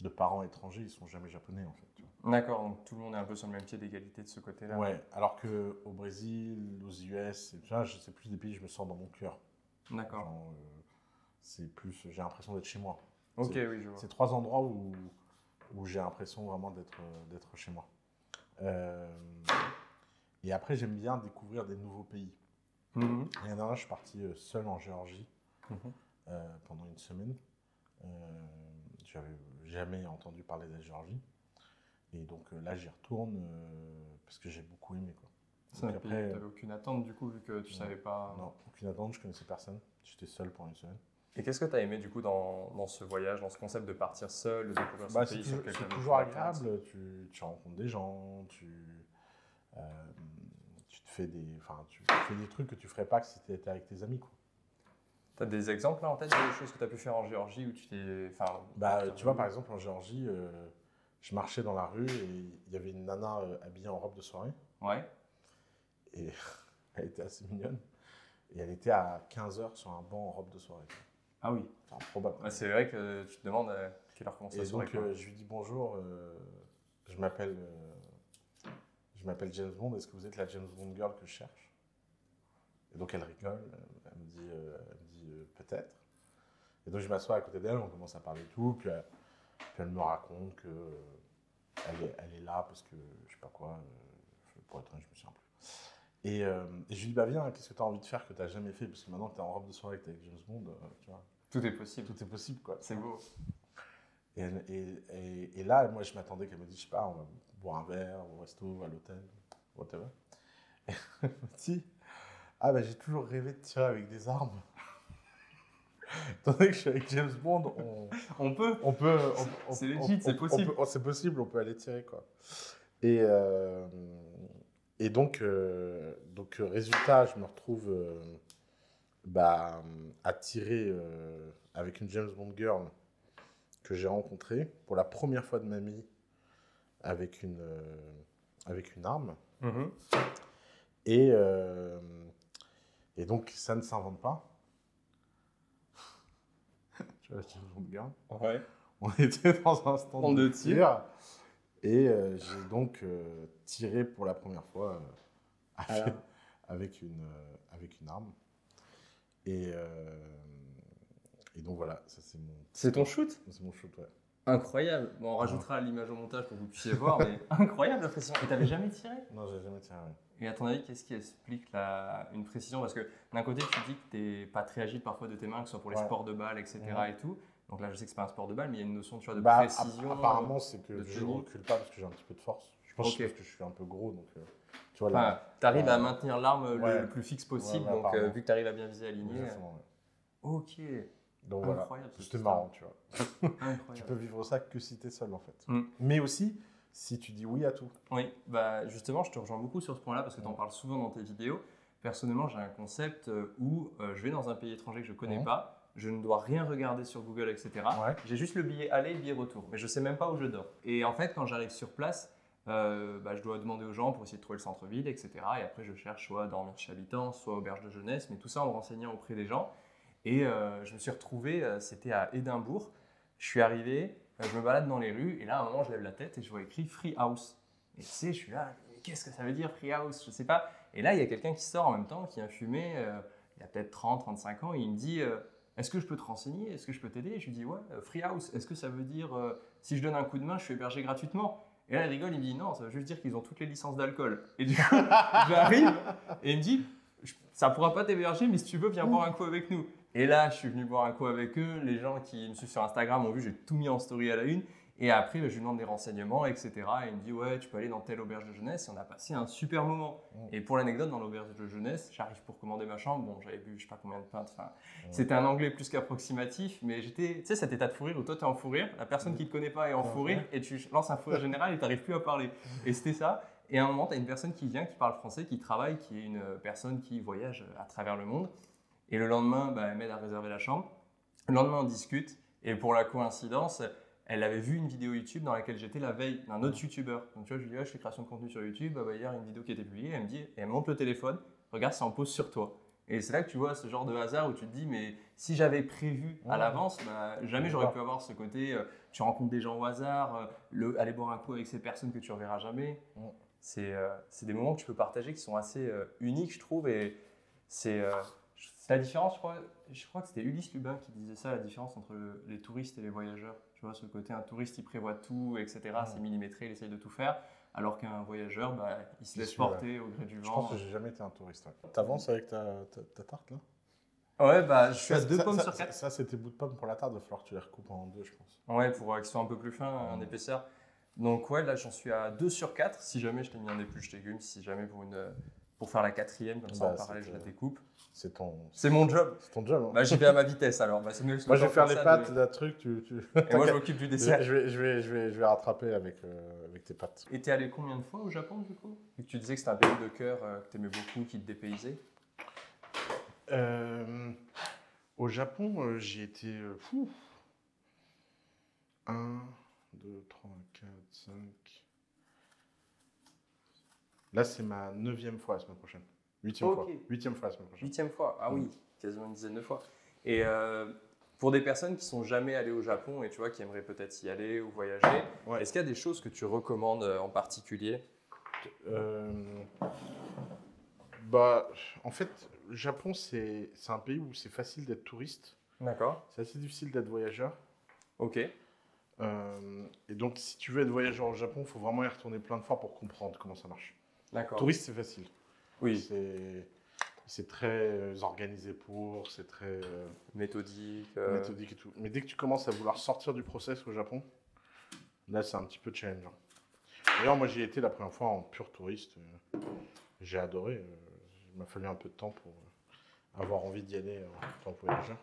de parents étrangers, ils sont jamais japonais en fait. Tu vois. D'accord, donc tout le monde est un peu sur le même pied d'égalité de ce côté-là. Ouais, alors que au Brésil, aux U S, et tout ça, je sais plus des pays, je me sens dans mon cœur. D'accord. Genre, euh, c'est plus, j'ai l'impression d'être chez moi. Ok, c'est, oui, je vois. C'est trois endroits où où j'ai l'impression vraiment d'être d'être chez moi. Euh, Et après, j'aime bien découvrir des nouveaux pays. Mmh. Et là, je suis parti seul en Géorgie mmh. euh, pendant une semaine. Euh, je n'avais jamais entendu parler de la Géorgie. Et donc là, j'y retourne euh, parce que j'ai beaucoup aimé. Quoi. C'est donc, un après, pays où tu n'avais aucune attente, du coup, vu que tu ne savais pas… Non, aucune attente, je ne connaissais personne. J'étais seul pendant une semaine. Et qu'est-ce que tu as aimé, du coup, dans, dans ce voyage, dans ce concept de partir seul, de découvrir bah, ce pays sur quelqu'un? C'est toujours agréable. Tu, tu rencontres des gens, tu… Euh, tu te fais des, enfin, tu fais des trucs que tu ferais pas que si tu étais avec tes amis, quoi. Tu as des exemples là en tête des choses que tu as pu faire en Géorgie où tu t'es, enfin, bah, tu vois, par exemple en Géorgie, euh, je marchais dans la rue et il y avait une nana euh, habillée en robe de soirée. Ouais. Et elle était assez mignonne. Et elle était à quinze heures sur un banc en robe de soirée. Ah oui. Enfin, probable. Ah, c'est vrai que tu te demandes à quelle heure commence la soirée. Et donc, euh, je lui dis bonjour, euh, je m'appelle euh, je m'appelle James Bond, est-ce que vous êtes la James Bond girl que je cherche? Et donc, elle rigole, elle me dit, euh, elle me dit euh, peut-être. Et donc, je m'assois à côté d'elle, on commence à parler de tout, puis elle, puis elle me raconte que euh, elle, est, elle est là parce que, je sais pas quoi, euh, pour être honnête, je me souviens plus. Et, euh, et je lui dis, bah viens, qu'est-ce que tu as envie de faire que tu n'as jamais fait? Parce que maintenant que tu es en robe de soirée, que tu es avec James Bond, euh, tu vois. Tout est possible. Tout est possible, quoi. C'est beau. Et, et, et, et là, moi, je m'attendais qu'elle me dise, je sais pas, on va boire un verre au resto, à l'hôtel, whatever. Et elle me dit, ah bah j'ai toujours rêvé de tirer avec des armes. Tandis que je suis avec James Bond, on, on peut. On peut. C'est legit, c'est possible. C'est possible, on peut aller tirer, quoi. Et... Euh, Et donc, euh, donc, résultat, je me retrouve euh, bah, attiré euh, avec une James Bond girl que j'ai rencontrée pour la première fois de ma vie avec une, euh, avec une arme. Mm-hmm. Et, euh, et donc, ça ne s'invente pas. Tu vois, la James Bond girl. Ouais. On était dans un stand On de tir. tir. Et euh, j'ai donc euh, tiré pour la première fois euh, avec, voilà. avec, une, euh, avec une arme. Et, euh, et donc voilà, ça c'est mon... C'est ton shoot? C'est mon shoot, ouais. Incroyable. Bon, on rajoutera ouais. l'image au montage pour que vous puissiez voir, mais incroyable la précision. Et t'avais jamais tiré? Non, j'ai jamais tiré, oui. Et à ton avis, qu'est-ce qui explique la... une précision? Parce que d'un côté, tu dis que t'es pas très agile parfois de tes mains, que ce soit pour les ouais. sports de balle, et cetera ouais. et tout. Donc là, je sais que c'est pas un sport de balle, mais il y a une notion, tu vois, de bah, précision. Apparemment, c'est que je ne recule pas parce que j'ai un petit peu de force. Je pense okay. que parce que je suis un peu gros, donc euh, tu vois. Enfin, tu arrives euh, à maintenir l'arme ouais. le, le plus fixe possible, ouais, ouais, donc euh, vu que tu arrives à bien viser, aligner. Exactement. Ouais. Ok. Donc incroyable, voilà, c'était marrant, tu vois. Incroyable. Tu peux vivre ça que si t'es seul, en fait. Mm. Mais aussi si tu dis oui à tout. Oui. Bah justement, je te rejoins beaucoup sur ce point-là parce que t'en parles souvent dans tes vidéos. Personnellement, j'ai un concept où euh, je vais dans un pays étranger que je connais mm. pas. Je ne dois rien regarder sur Google, et cetera. Ouais. J'ai juste le billet aller et le billet retour, mais je ne sais même pas où je dors. Et en fait, quand j'arrive sur place, euh, bah, je dois demander aux gens pour essayer de trouver le centre-ville, et cetera. Et après, je cherche soit à dormir chez habitants, soit auberge de jeunesse, mais tout ça en me renseignant auprès des gens. Et euh, je me suis retrouvé, euh, c'était à Édimbourg. Je suis arrivé, euh, je me balade dans les rues, et là, à un moment, je lève la tête et je vois écrit « Free House ». Et tu sais, je suis là, qu'est-ce que ça veut dire « Free House » Je ne sais pas. Et là, il y a quelqu'un qui sort en même temps, qui a fumé, euh, il y a peut-être trente, trente-cinq ans, et il me dit euh, est-ce que je peux te renseigner? Est-ce que je peux t'aider? Je lui dis, ouais, free house, est-ce que ça veut dire, euh, si je donne un coup de main, je suis hébergé gratuitement? Et là, il rigole, il me dit, non, ça veut juste dire qu'ils ont toutes les licences d'alcool. Et du coup, j'arrive et il me dit, ça ne pourra pas t'héberger, mais si tu veux, viens boire un coup avec nous. Et là, je suis venu boire un coup avec eux. Les gens qui me suivent sur Instagram ont vu, j'ai tout mis en story à la une. Et après, je lui demande des renseignements, et cetera. Et il me dit, ouais, tu peux aller dans telle auberge de jeunesse. Et on a passé un super moment. Mmh. Et pour l'anecdote, dans l'auberge de jeunesse, j'arrive pour commander ma chambre. Bon, j'avais bu je sais pas combien de pintes. Enfin, mmh. C'était un anglais plus qu'approximatif. Mais j'étais, tu sais, cet état de fou rire où toi, tu es en fou rire. La personne mmh. qui te connaît pas est en fou rire. Et tu lances un fou rire général et tu n'arrives plus à parler. Et c'était ça. Et à un moment, tu as une personne qui vient, qui parle français, qui travaille, qui est une personne qui voyage à travers le monde. Et le lendemain, bah, elle m'aide à réserver la chambre. Le lendemain, on discute. Et pour la coïncidence, elle avait vu une vidéo YouTube dans laquelle j'étais la veille d'un autre youtubeur. Donc tu vois, je lui dis, ouais, je fais création de contenu sur YouTube, bah, bah, hier, une vidéo qui était publiée, elle me dit, et elle monte le téléphone, regarde, ça en pose sur toi. Et c'est là que tu vois ce genre de hasard où tu te dis, mais si j'avais prévu à l'avance, bah, jamais j'aurais pu avoir ce côté, euh, tu rencontres des gens au hasard, euh, le, aller boire un coup avec ces personnes que tu ne reverras jamais. C'est euh, c'est des moments que tu peux partager qui sont assez euh, uniques, je trouve, et c'est… Euh, la différence, je crois, je crois que c'était Ulysse Lubin qui disait ça, la différence entre le, les touristes et les voyageurs. Tu vois, ce côté, un touriste, il prévoit tout, et cetera. Mmh. C'est millimétré, il essaye de tout faire. Alors qu'un voyageur, bah, il se laisse porter au gré du vent. Je pense que j'ai jamais été un touriste. Ouais. T'avances avec ta, ta, ta tarte, là? Ouais, bah, je suis à deux ça, pommes ça, sur quatre. Ça, ça c'est tes bouts de pommes pour la tarte. Il va falloir que tu les recoupes en deux, je pense. Ouais, pour euh, qu'ils soient un peu plus fins, mmh. en épaisseur. Donc, ouais, là, j'en suis à deux sur quatre. Si jamais je t'ai mis un épluche légumes, si jamais pour une... Euh, pour faire la quatrième, comme bah, ça, en parallèle, je la découpe. C'est ton... C'est mon job. C'est ton job. Hein. Bah, j'y vais à ma vitesse, alors. Bah, c'est mieux que moi, je vais faire les pâtes, le de... truc, tu... tu... Et moi, je m'occupe du dessert. Je vais, je vais, je vais, je vais rattraper avec, euh, avec tes pâtes. Et t'es allé combien de fois au Japon, du coup? Et tu disais que c'était un pays de cœur euh, que t'aimais beaucoup, qui te dépaysait. Euh, au Japon, euh, j'y étais... Euh, fou. un, deux, trois, quatre, cinq... Là, c'est ma neuvième fois la semaine prochaine. Huitième okay. fois. Huitième fois la semaine prochaine. Huitième fois, ah oui, mmh. quasiment une dizaine de fois. Et euh, pour des personnes qui ne sont jamais allées au Japon et tu vois, qui aimeraient peut-être y aller ou voyager, ouais. est-ce qu'il y a des choses que tu recommandes en particulier? euh, bah, En fait, le Japon, c'est un pays où c'est facile d'être touriste. D'accord. C'est assez difficile d'être voyageur. Ok. Euh, et donc, si tu veux être voyageur au Japon, il faut vraiment y retourner plein de fois pour comprendre comment ça marche. D'accord. Touriste, c'est facile. Oui. C'est très organisé pour, c'est très... Euh, méthodique. Euh... Méthodique et tout. Mais dès que tu commences à vouloir sortir du process au Japon, là, c'est un petit peu challengeant. D'ailleurs, moi, j'y ai été la première fois en pur touriste. J'ai adoré. Il m'a fallu un peu de temps pour avoir envie d'y aller en tant que voyageur.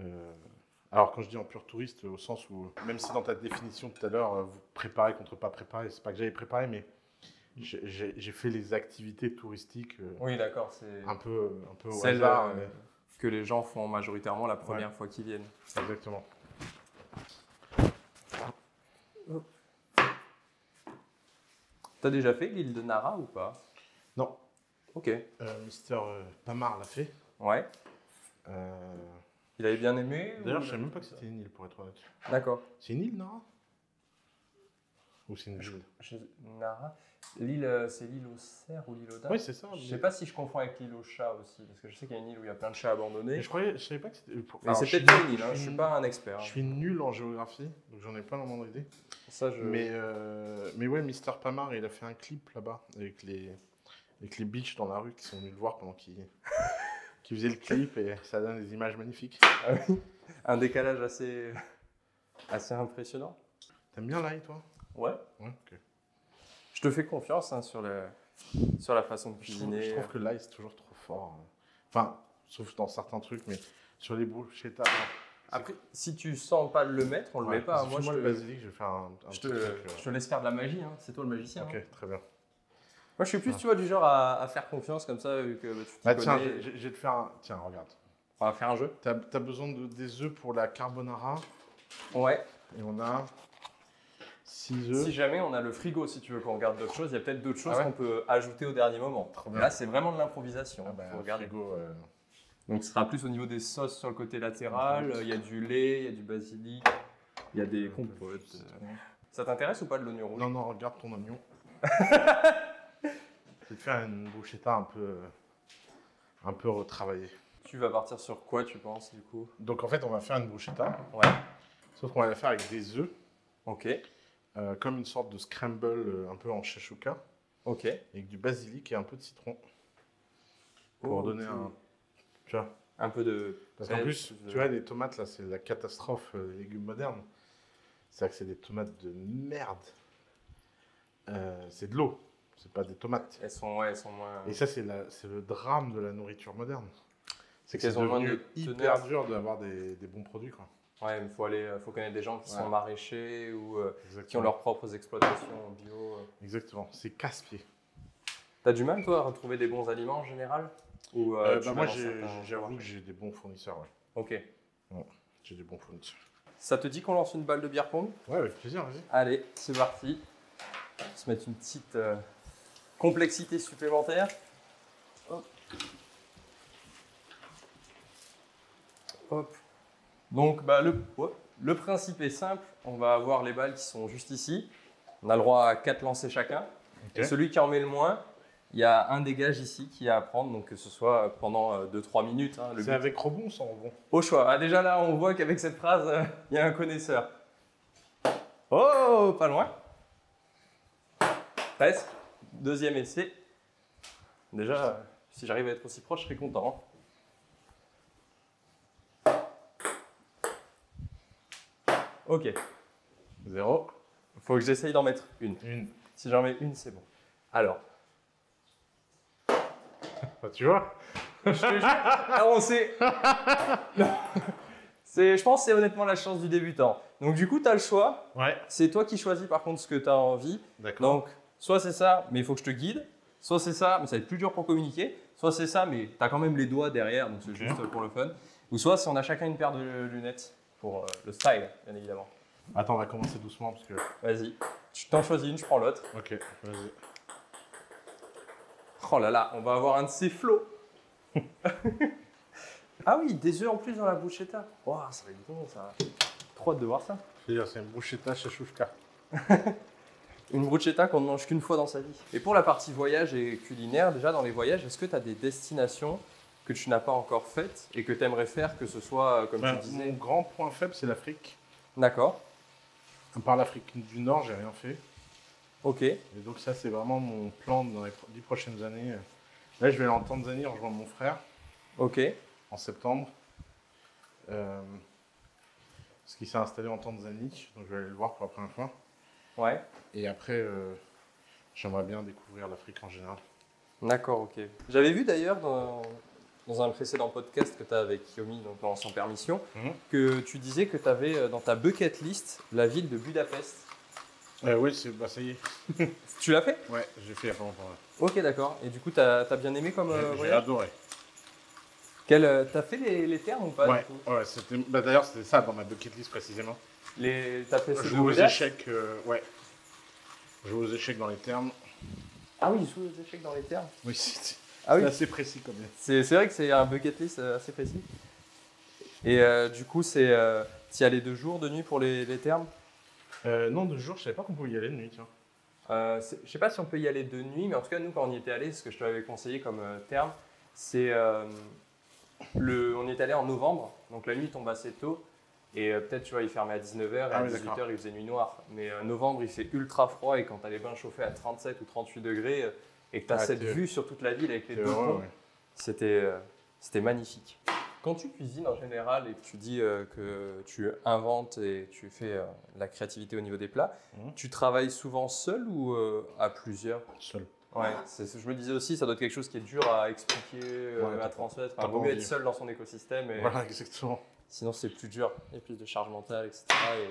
Euh... Alors, quand je dis en pur touriste, au sens où, même si dans ta définition tout à l'heure, vous préparez contre pas préparer, c'est pas que j'avais préparé, mais j'ai fait les activités touristiques euh, oui, d'accord, c'est un peu, un peu au hasard. Euh, que les gens font majoritairement la première ouais. fois qu'ils viennent. Exactement. Oh. T'as déjà fait l'île de Nara ou pas? Non. Ok. Euh, Mister Pamar l'a fait. Ouais. Euh... Il avait bien aimé. D'ailleurs, ou... je ne savais même pas que c'était une île, pour être honnête. D'accord. C'est une île, Nara? Ou c'est une île je... Nara. L'île, c'est l'île aux cerfs ou l'île aux dames? Oui, c'est ça. Je ne sais pas si je confonds avec l'île aux chats aussi, parce que je sais qu'il y a une île où il y a plein de chats abandonnés. Mais je croyais, je ne savais pas que c'était... Mais c'est peut-être une île, hein. Je ne suis pas un expert. Hein. Je suis nul en géographie, donc j'en ai pas la moindre idée. Ça, je... mais, euh... mais ouais, Mister Pamar, il a fait un clip là-bas, avec les... avec les bitches dans la rue qui sont venus le voir pendant qu'il... qui faisait le clip et ça donne des images magnifiques. Ah oui. Un décalage assez, assez impressionnant. T'aimes bien l'ail, toi? Ouais. Ouais, okay. Je te fais confiance hein, sur, le, sur la façon de cuisiner. Je trouve, je trouve que l'ail, c'est toujours trop fort. Enfin, sauf dans certains trucs, mais sur les bruschetta. Après, si tu sens pas le mettre, on le ouais, met pas. Moi, moi je te... le basilic, je vais faire un, un je, te, truc, euh... je te laisse faire de la magie, hein. C'est toi le magicien. Ok, hein. Très bien. Moi, je suis plus, ah. tu vois, du genre à, à faire confiance comme ça, vu que bah, tu bah, tiens, je vais te faire un... Tiens, regarde. On va faire un jeu. Tu as, as besoin de, des œufs pour la carbonara. Ouais. Et on a six œufs. Si jamais on a le frigo, si tu veux qu'on regarde d'autres choses, il y a peut-être d'autres choses ah ouais. qu'on peut ajouter au dernier moment. Trop bien. Là, c'est vraiment de l'improvisation. Ah bah, regarder. Frigo, euh... Donc, ce sera plus au niveau des sauces sur le côté latéral. Il y a du lait, il y a du basilic, il y a des compotes. Euh... Ça t'intéresse ou pas de l'oignon rouge? Non, non, regarde ton oignon. Je vais te faire une bruschetta un peu, un peu retravaillée. Tu vas partir sur quoi, tu penses, du coup? Donc, en fait, on va faire une bruschetta. Ouais. Sauf qu'on va la faire avec des œufs. Ok. Euh, comme une sorte de scramble euh, un peu en shakshuka. Ok. Avec du basilic et un peu de citron. Pour oh, donner okay. un... Tu vois? Un peu de... Parce qu'en plus, de... tu vois, les tomates, là, c'est la catastrophe des légumes modernes. C'est-à-dire que c'est des tomates de merde. Euh, c'est de l'eau. C'est pas des tomates. Elles sont, ouais, elles sont moins... Et ça, c'est le drame de la nourriture moderne. C'est que c'est devenu hyper dur d'avoir des, des bons produits, quoi. Ouais, mais faut aller, faut connaître des gens qui ouais. sont maraîchers ou euh, qui ont leurs propres exploitations bio. Exactement, c'est casse-pied. T'as du mal, toi, à retrouver des bons aliments en général? Ou, euh, euh, bah, moi, j'avoue que j'ai des bons fournisseurs, ouais. Ok. Ouais, j'ai des bons fournisseurs. Ça te dit qu'on lance une balle de beer pong? Ouais, avec plaisir, vas-y. Allez, c'est parti. On va se mettre une petite... Euh... complexité supplémentaire. Hop. Hop. Donc, bah, le, ouais, le principe est simple. On va avoir les balles qui sont juste ici. On a le droit à quatre lancers chacun. Okay. Et celui qui en met le moins, il y a un dégage ici qui est à prendre. Donc, que ce soit pendant deux trois minutes. Hein, c'est avec rebond ou sans rebond? Au choix. Ah, déjà là, on voit qu'avec cette phrase, euh, il y a un connaisseur. Oh, pas loin. Presque. Deuxième essai. Déjà, si j'arrive à être aussi proche, je serai content. Ok. Zéro. Il faut que j'essaye d'en mettre une. Une. Si j'en mets une, c'est bon. Alors. Bah, tu vois. Je te jure. Alors, on sait. Je pense que c'est honnêtement la chance du débutant. Donc, du coup, tu as le choix. Ouais. C'est toi qui choisis par contre ce que tu as envie. D'accord. Soit c'est ça, mais il faut que je te guide. Soit c'est ça, mais ça va être plus dur pour communiquer. Soit c'est ça, mais tu as quand même les doigts derrière, donc c'est okay. juste pour le fun. Ou soit si on a chacun une paire de lunettes pour euh, le style, bien évidemment. Attends, on va commencer doucement parce que... Vas-y. Tu t'en choisis une, je prends l'autre. Ok, vas-y. Oh là là, on va avoir un de ces flots. Ah oui, des œufs en plus dans la bruschetta. Waouh, ça va être bon ça. Trop hâte de voir ça. C'est une bruschetta chachouchka. Une bruschetta qu'on ne mange qu'une fois dans sa vie. Et pour la partie voyage et culinaire, déjà dans les voyages, est-ce que tu as des destinations que tu n'as pas encore faites et que tu aimerais faire, que ce soit, comme ben, tu disais... Mon grand point faible, c'est l'Afrique. D'accord. À part l'Afrique du Nord, j'ai rien fait. Ok. Et donc ça, c'est vraiment mon plan dans les dix prochaines années. Là, je vais aller en Tanzanie rejoindre mon frère. Ok. En septembre. Euh, parce qu'il s'est installé en Tanzanie, donc je vais aller le voir pour la première fois. Ouais. Et après, euh, j'aimerais bien découvrir l'Afrique en général. D'accord, ok. J'avais vu d'ailleurs dans, dans un précédent podcast que tu as avec Yomi, donc dans Sans Permission, mm-hmm. que tu disais que tu avais dans ta bucket list la ville de Budapest. Euh, oui, bah, ça y est. Tu l'as fait? Ouais, j'ai fait il y a pas longtemps. Ok, d'accord. Et du coup, tu as, as bien aimé comme voyage? J'ai ouais adoré. Quel, t'as fait les, les termes ou pas? Ouais, ouais bah, d'ailleurs, c'était ça dans ma bucket list précisément. Les, t'as fait jouer aux échecs, euh, ouais. Jouer aux échecs dans les termes. Ah oui, jouer aux échecs dans les termes. Oui, c'est ah oui. assez précis quand même. C'est vrai que c'est un bucket list assez précis. Et euh, du coup, c'est euh, t'y allais de jour, de nuit pour les, les termes? euh, Non, de jour, je savais pas qu'on pouvait y aller de nuit, tiens. Euh, je sais pas si on peut y aller de nuit, mais en tout cas, nous, quand on y était allé, ce que je t'avais conseillé comme euh, terme, c'est... Euh, Le, on est allé en novembre, donc la nuit tombe assez tôt et euh, peut-être tu vois il fermait à dix-neuf heures et ah, à dix-huit heures il faisait nuit noire. Mais euh, novembre il fait ultra froid et quand t'as les bains chauffés à trente-sept ou trente-huit degrés euh, et que t'as ah, cette vue sur toute la ville avec les deux ponts, ouais. c'était euh, c'était magnifique. Quand tu cuisines en général et que tu dis euh, que tu inventes et tu fais euh, la créativité au niveau des plats, mmh. tu travailles souvent seul ou euh, à plusieurs? Seul. Ouais, je me disais aussi, ça doit être quelque chose qui est dur à expliquer, ouais, à transmettre. Il vaut mieux être seul dans son écosystème. Et voilà, exactement. Sinon, c'est plus dur. Il y a plus de charge mentale, et cetera. Et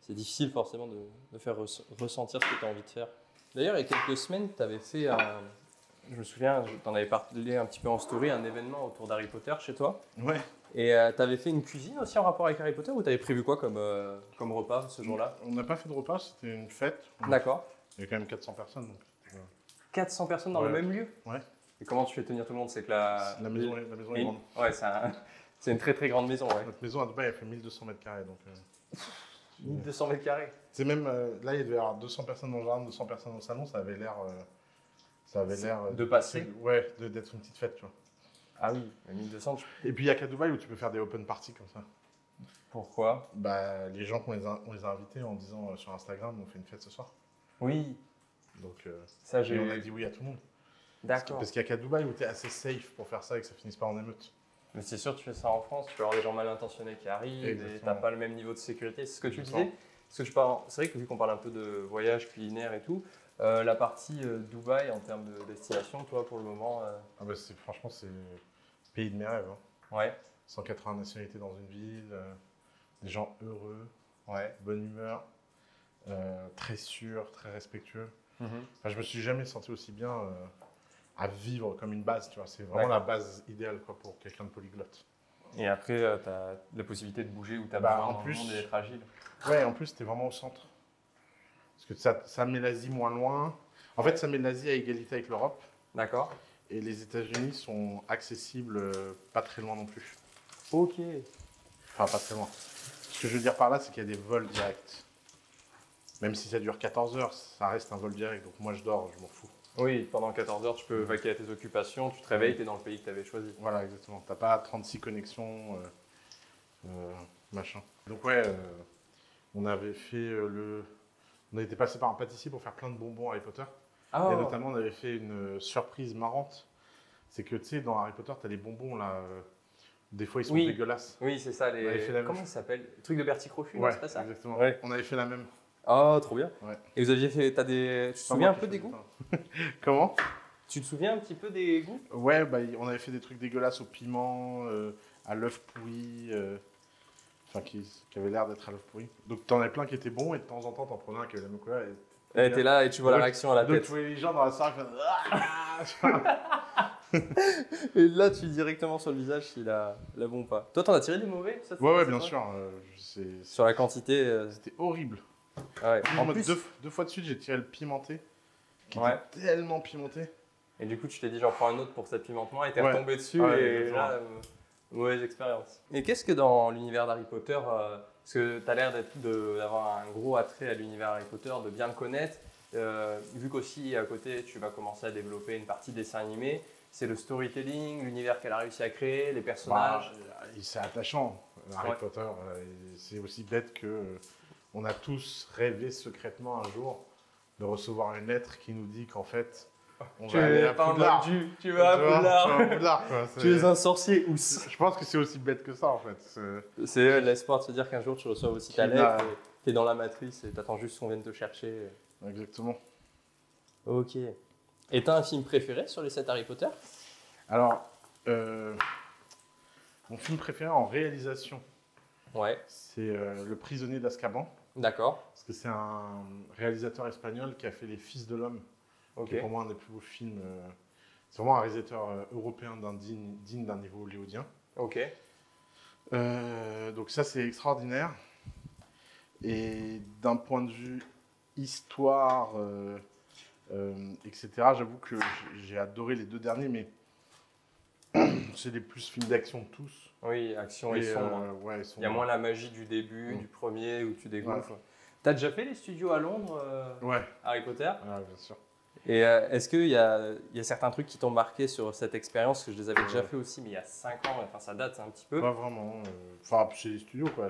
c'est difficile forcément de, de faire res ressentir ce que tu as envie de faire. D'ailleurs, il y a quelques semaines, tu avais fait, un, je me souviens, tu en avais parlé un petit peu en story, un événement autour d'Harry Potter chez toi. Ouais. Et euh, tu avais fait une cuisine aussi en rapport avec Harry Potter ou tu avais prévu quoi comme, euh, comme repas ce jour-là? On n'a pas fait de repas, c'était une fête. D'accord. Il y avait quand même quatre cents personnes. Donc. quatre cents personnes dans ouais. le même lieu? Ouais. Et comment tu fais tenir tout le monde? C'est que la... La maison, la maison est grande. Ouais, c'est un... une très très grande maison, ouais. Notre maison à Dubaï, elle fait mille deux cents mètres carrés, donc... Euh... mille deux cents mètres carrés? C'est même... Euh, là, il devait y avoir deux cents personnes dans le jardin, deux cents personnes dans le salon, ça avait l'air... Euh... Ça avait l'air... Euh, de passer? Ouais, d'être une petite fête, tu vois. Ah oui, mais mille deux cents... Tu... Et puis, il n'y a qu'à Dubaï où tu peux faire des open parties comme ça. Pourquoi? Bah, les gens qu'on les, on les a invités en disant euh, sur Instagram, on fait une fête ce soir. Oui. Donc, euh, ça, on a dit oui à tout le monde. D'accord. Parce qu'il n'y a qu'à Dubaï où tu es assez safe pour faire ça et que ça finisse pas en émeute. Mais c'est sûr, tu fais ça en France, tu peux avoir des gens mal intentionnés qui arrivent exactement. Et tu n'as pas le même niveau de sécurité. C'est ce que tu disais. C'est vrai que vu qu'on parle un peu de voyage culinaire et tout, euh, la partie euh, Dubaï en termes de destination, toi pour le moment. Euh... Ah bah franchement, c'est le pays de mes rêves. Hein. Ouais. cent quatre-vingts nationalités dans une ville, euh, des gens heureux, ouais. bonne humeur, euh, très sûrs, très respectueux. Mmh. Enfin, je me suis jamais senti aussi bien euh, à vivre comme une base, tu vois. C'est vraiment la base idéale quoi, pour quelqu'un de polyglotte. Et après, euh, tu as la possibilité de bouger où tu as bah, besoin en dans plus, le monde et d'être agile. Ouais, en plus, tu es vraiment au centre. Parce que ça, ça met l'Asie moins loin. En fait, ça met l'Asie à égalité avec l'Europe. D'accord. Et les États-Unis sont accessibles euh, pas très loin non plus. Ok. Enfin, pas très loin. Ce que je veux dire par là, c'est qu'il y a des vols directs. Même si ça dure quatorze heures, ça reste un vol direct, donc moi je dors, je m'en fous. Oui, pendant quatorze heures, tu peux vaquer à tes occupations, tu te réveilles, tu es dans le pays que tu avais choisi. Voilà, exactement. Tu n'as pas trente-six connexions, euh, euh, machin. Donc ouais, euh, on avait fait euh, le... On était passé par un pâtissier pour faire plein de bonbons à Harry Potter. Ah, et notamment, on avait fait une surprise marrante. C'est que, tu sais, dans Harry Potter, tu as les bonbons, là... Euh, Des fois, ils sont oui. dégueulasses. Oui, c'est ça. Les... On avait fait la Comment ils s'appellent? Le truc de Berticrofume, ouais, c'est pas ça? Exactement. Ouais. On avait fait la même. Ah, oh, trop bien. Ouais. Et vous aviez fait, t'as des... Tu te souviens un peu des goûts? Comment? Tu te souviens un petit peu des goûts? Ouais, bah, on avait fait des trucs dégueulasses au piment, euh, à l'œuf pourri, euh, enfin qui, qui avait l'air d'être à l'œuf pourri. Donc t'en avais plein qui étaient bons et de temps en temps t'en prenais un qui avait la même couleur. Et t'es là et tu vois donc, la réaction à la donc, tête. Donc tu vois les gens dans la salle qui font... Et là tu dis directement sur le visage s'il a la bon ou pas. Toi t'en as tiré des mauvais? Ça, ouais, ouais, bien sûr. Euh, c'est... Sur la quantité... Euh... C'était horrible. Ah ouais. En mode plus... deux, deux fois de suite, j'ai tiré le pimenté, qui ouais. était tellement pimenté. Et du coup, tu t'es dit, j'en prends un autre pour cette pimentement et t'es ouais. retombé dessus. Ouais, et là, euh, mauvaise expérience. Et qu'est-ce que dans l'univers d'Harry Potter, euh, parce que tu as l'air d'avoir un gros attrait à l'univers Harry Potter, de bien le connaître, euh, vu qu'aussi à côté, tu vas commencer à développer une partie dessin animé, c'est le storytelling, l'univers qu'elle a réussi à créer, les personnages. Bah, c'est attachant, Harry ouais. Potter. C'est aussi bête qu'on a tous rêvé secrètement un jour de recevoir une lettre qui nous dit qu'en fait, on tu va aller à Poudlard. Du, tu vas tu à Poudlard. Vas, tu, Poudlard tu es un sorcier, Ous. Je pense que c'est aussi bête que ça, en fait. C'est l'espoir de se dire qu'un jour, tu reçois aussi ta lettre, tu es dans la matrice et tu attends juste qu'on vienne te chercher. Exactement. Ok. Et t'as un film préféré sur les sept Harry Potter? Alors, euh, mon film préféré en réalisation, ouais. c'est euh, Le Prisonnier d'Azkaban. D'accord. Parce que c'est un réalisateur espagnol qui a fait Les Fils de l'Homme, okay. qui est pour moi un des plus beaux films. Euh, c'est vraiment un réalisateur euh, européen digne, digne d'un niveau hollywoodien. Ok. Euh, donc ça, c'est extraordinaire. Et d'un point de vue histoire... Euh, Euh, et cetera. J'avoue que j'ai adoré les deux derniers, mais c'est les plus films d'action de tous. Oui, action et, et sombre. Euh, ouais, il y a moins la magie du début, mmh. du premier, où tu dégonfles. Ouais. T'as déjà fait les studios à Londres, euh, ouais. Harry Potter? Ouais, bien sûr. Et euh, est-ce qu'il y a, y a certains trucs qui t'ont marqué sur cette expérience? Que je les avais déjà ouais. fait aussi, mais il y a cinq ans, enfin ça date un petit peu. Pas vraiment. Euh, enfin, c'est les studios, quoi.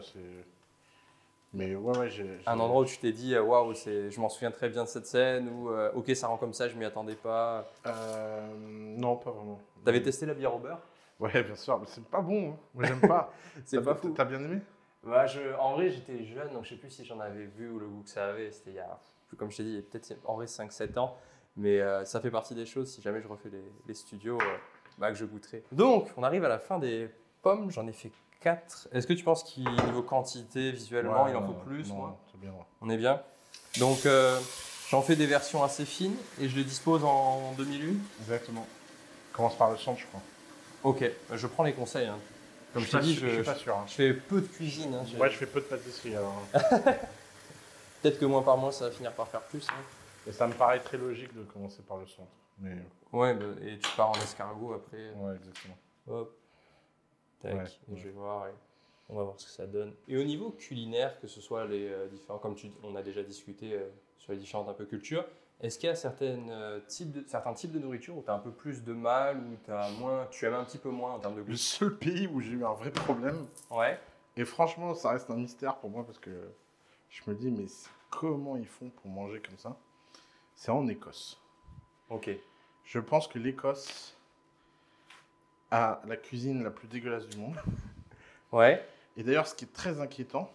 Mais ouais, ouais, j'ai, j'ai... Un endroit où tu t'es dit, waouh, je m'en souviens très bien de cette scène, ou euh, ok, ça rend comme ça, je m'y attendais pas. Euh, non, pas vraiment. T'avais mais... testé la bière au beurre? Ouais, bien sûr, mais c'est pas bon, hein. Moi j'aime pas. C'est pas fou. T'as bien aimé? Bah, je, en vrai, j'étais jeune, donc je sais plus si j'en avais vu ou le goût que ça avait. C'était il y a, comme je t'ai dit, peut-être en vrai cinq sept ans, mais euh, ça fait partie des choses. Si jamais je refais les, les studios, euh, bah, que je goûterai. Donc, on arrive à la fin des pommes, j'en ai fait quatre. Est-ce que tu penses qu'il niveau quantité, visuellement, ouais, il en faut plus? Non, moi c'est bien. Ouais. On est bien. Donc, euh, j'en fais des versions assez fines et je les dispose en demi-lune. Exactement. Je commence par le centre, je crois. Ok, je prends les conseils. Hein. Comme je t'ai dit, je, je, suis pas sûr, hein. je fais peu de cuisine. Hein, ouais, je fais peu de pâtisserie. Alors. Peut-être que mois par mois, ça va finir par faire plus. Hein. Et ça me paraît très logique de commencer par le centre. Mais... Ouais, bah, et tu pars en escargot après. Ouais, exactement. Hop. Tac, ouais, et ouais. je vais voir, et on va voir ce que ça donne. Et au niveau culinaire, que ce soit les euh, différents, comme tu, on a déjà discuté euh, sur les différentes un peu cultures, est-ce qu'il y a certaines, euh, types de, certains types de nourriture où tu as un peu plus de mal, où t'as moins, tu aimes un petit peu moins en termes de goût? Le seul pays où j'ai eu un vrai problème, ouais. et franchement ça reste un mystère pour moi parce que je me dis mais comment ils font pour manger comme ça, c'est en Écosse. Ok. Je pense que l'Écosse... à la cuisine la plus dégueulasse du monde. Ouais. Et d'ailleurs, ce qui est très inquiétant,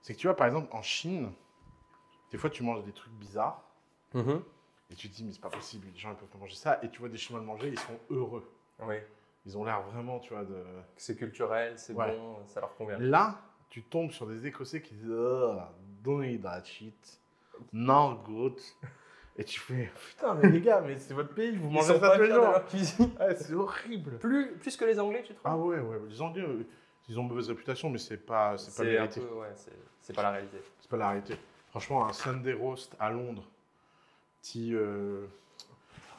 c'est que tu vois, par exemple, en Chine, des fois, tu manges des trucs bizarres. Mmh. Et tu te dis, mais c'est pas possible, les gens, ils peuvent pas manger ça. Et tu vois des Chinois le manger, ils sont heureux. Oui. Ils ont l'air vraiment, tu vois, de... C'est culturel, c'est ouais. bon, ça leur convient. Là, tu tombes sur des Écossais qui disent, oh, don't eat that shit, not good. Et tu fais, putain, mais les gars, mais c'est votre pays, vous mangez ça tous les jours. Ouais, c'est horrible. Plus, plus que les Anglais, tu trouves? Ah ouais, ouais, les Anglais, ils ont mauvaise réputation, mais c'est pas, c'est pas la réalité. Ouais, c'est pas la réalité. C'est pas la réalité. Franchement, un Sunday roast à Londres, petit euh,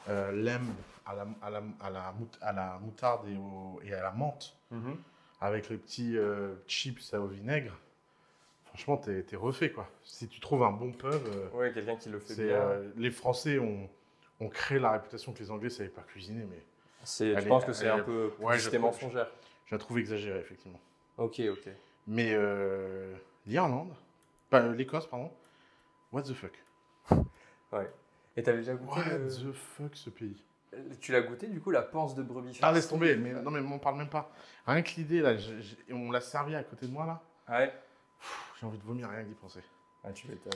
euh, lem à la, à, la, à, la mout, à la moutarde et, au, et à la menthe, mm-hmm. avec les petits euh, chips au vinaigre. Franchement, t'es, t'es refait, quoi. Si tu trouves un bon pub... Euh, oui, quelqu'un qui le fait bien. Euh, les Français ont, ont créé la réputation que les Anglais ne savaient pas cuisiner, mais... C'est, tu penses que c'est un peu publicité mensongère? Je la trouve exagérée, effectivement. Ok, ok. Mais euh, l'Irlande... Bah, l'Écosse, pardon. What the fuck? Ouais. Et t'avais déjà goûté... What le... the fuck, ce pays? Tu l'as goûté, du coup, la panse de brebis? Ah, laisse tomber. Mais, non, mais on m'en parle même pas. Rien que l'idée, là, je, je, on l'a servi à côté de moi, là. Ouais. J'ai envie de vomir, rien d'y penser. Ah, tu m'étonnes.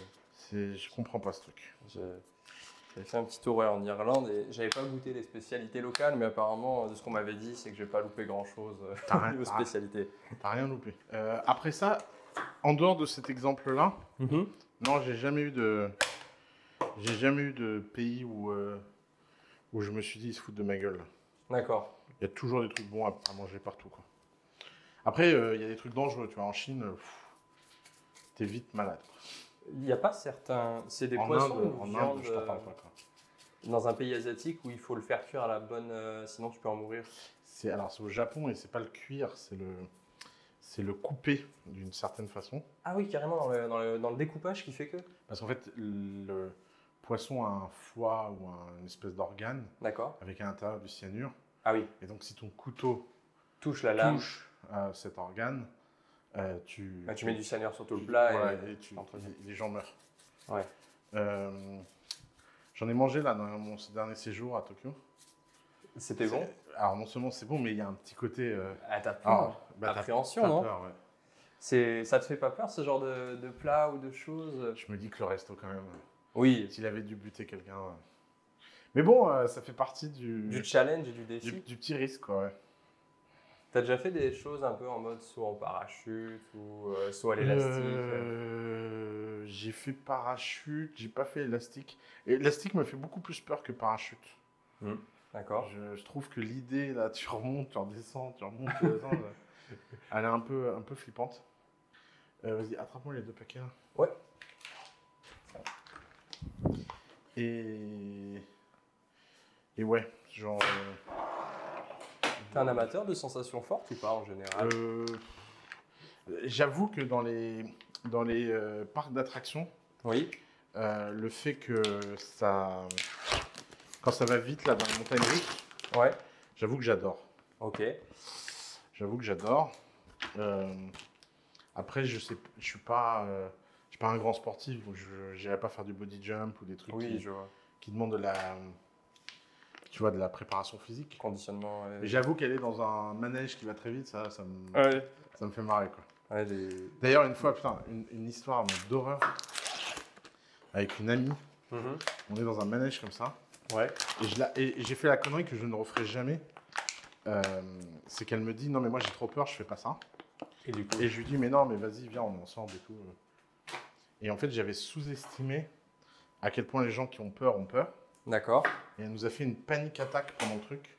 Je comprends pas ce truc. J'avais fait un petit tour en Irlande et j'avais pas goûté les spécialités locales, mais apparemment, de ce qu'on m'avait dit, c'est que j'ai pas loupé grand chose aux spécialités. T'as rien loupé. Euh, après ça, en dehors de cet exemple-là, mm-hmm. non, j'ai jamais eu de, j'ai jamais eu de pays où euh, où je me suis dit ils se foutent de ma gueule. D'accord. Il y a toujours des trucs bons à, à manger partout, quoi. Après, il euh, y a des trucs dangereux, tu vois, en Chine. Pff, t'es vite malade. Il n'y a pas certains... C'est des en poissons Inde, ou en viande... Inde, je t'en parle pas. Quoi. dans un pays asiatique où il faut le faire cuire à la bonne, euh, sinon tu peux en mourir. C'est alors c'est au Japon et c'est pas le cuire, c'est le c'est le couper d'une certaine façon. Ah oui, carrément dans le, dans le, dans le découpage qui fait que. Parce qu'en fait le poisson a un foie ou un, une espèce d'organe. D'accord. Avec à l'intérieur du cyanure. Ah oui. Et donc si ton couteau touche la lame, touche euh, cet organe, euh, tu. Bah, tu mets du cyanure sur tout le plat tu, et, voilà, et tu, les, les gens meurent. Ouais. Euh, J'en ai mangé là dans mon dernier séjour à Tokyo. C'était bon? Alors non seulement c'est bon, mais il y a un petit côté... Euh... Ah t'as peur, bah, appréhension non peur, ouais. Ça te fait pas peur ce genre de, de plat ou de choses? Je me dis que le resto quand même... Oui. S'il avait dû buter quelqu'un... Ouais. Mais bon, euh, ça fait partie du... Du challenge et du défi. Du, du petit risque quoi, ouais. T'as déjà fait des choses un peu en mode saut en parachute ou euh, saut à l'élastique? euh, J'ai fait parachute, j'ai pas fait élastique. Élastique me fait beaucoup plus peur que parachute. Mmh. D'accord. Je, je trouve que l'idée là, tu remontes, tu redescends, tu remontes, tu redescends, elle est un peu, un peu flippante. Euh, Vas-y, attrape-moi les deux paquets là. Ouais. Et et ouais, genre. Euh... T'es un amateur de sensations fortes ou pas en général? euh, J'avoue que dans les, dans les euh, parcs d'attractions, oui. euh, le fait que ça, quand ça va vite là dans les montagnes russes, ouais. J'avoue que j'adore. Ok. J'avoue que j'adore. Euh, après, je sais, je suis pas, euh, je suis pas un grand sportif, donc je n'irai pas faire du body jump ou des trucs oui, qui, je vois. qui demandent de la. Tu vois, de la préparation physique. Conditionnement. Ouais. J'avoue qu'elle est dans un manège qui va très vite, ça, ça, me, ouais. ça me fait marrer. Ouais, les... D'ailleurs, une fois, putain, une, une histoire d'horreur avec une amie. Mm-hmm. On est dans un manège comme ça. Ouais. Et j'ai fait la connerie que je ne referai jamais. Euh, c'est qu'elle me dit non, mais moi j'ai trop peur, je fais pas ça. Et, du coup, et je lui dis mais non, mais vas-y, viens, on est ensemble et tout. Et en fait, j'avais sous-estimé à quel point les gens qui ont peur ont peur. D'accord. Et elle nous a fait une panique attaque pendant le truc,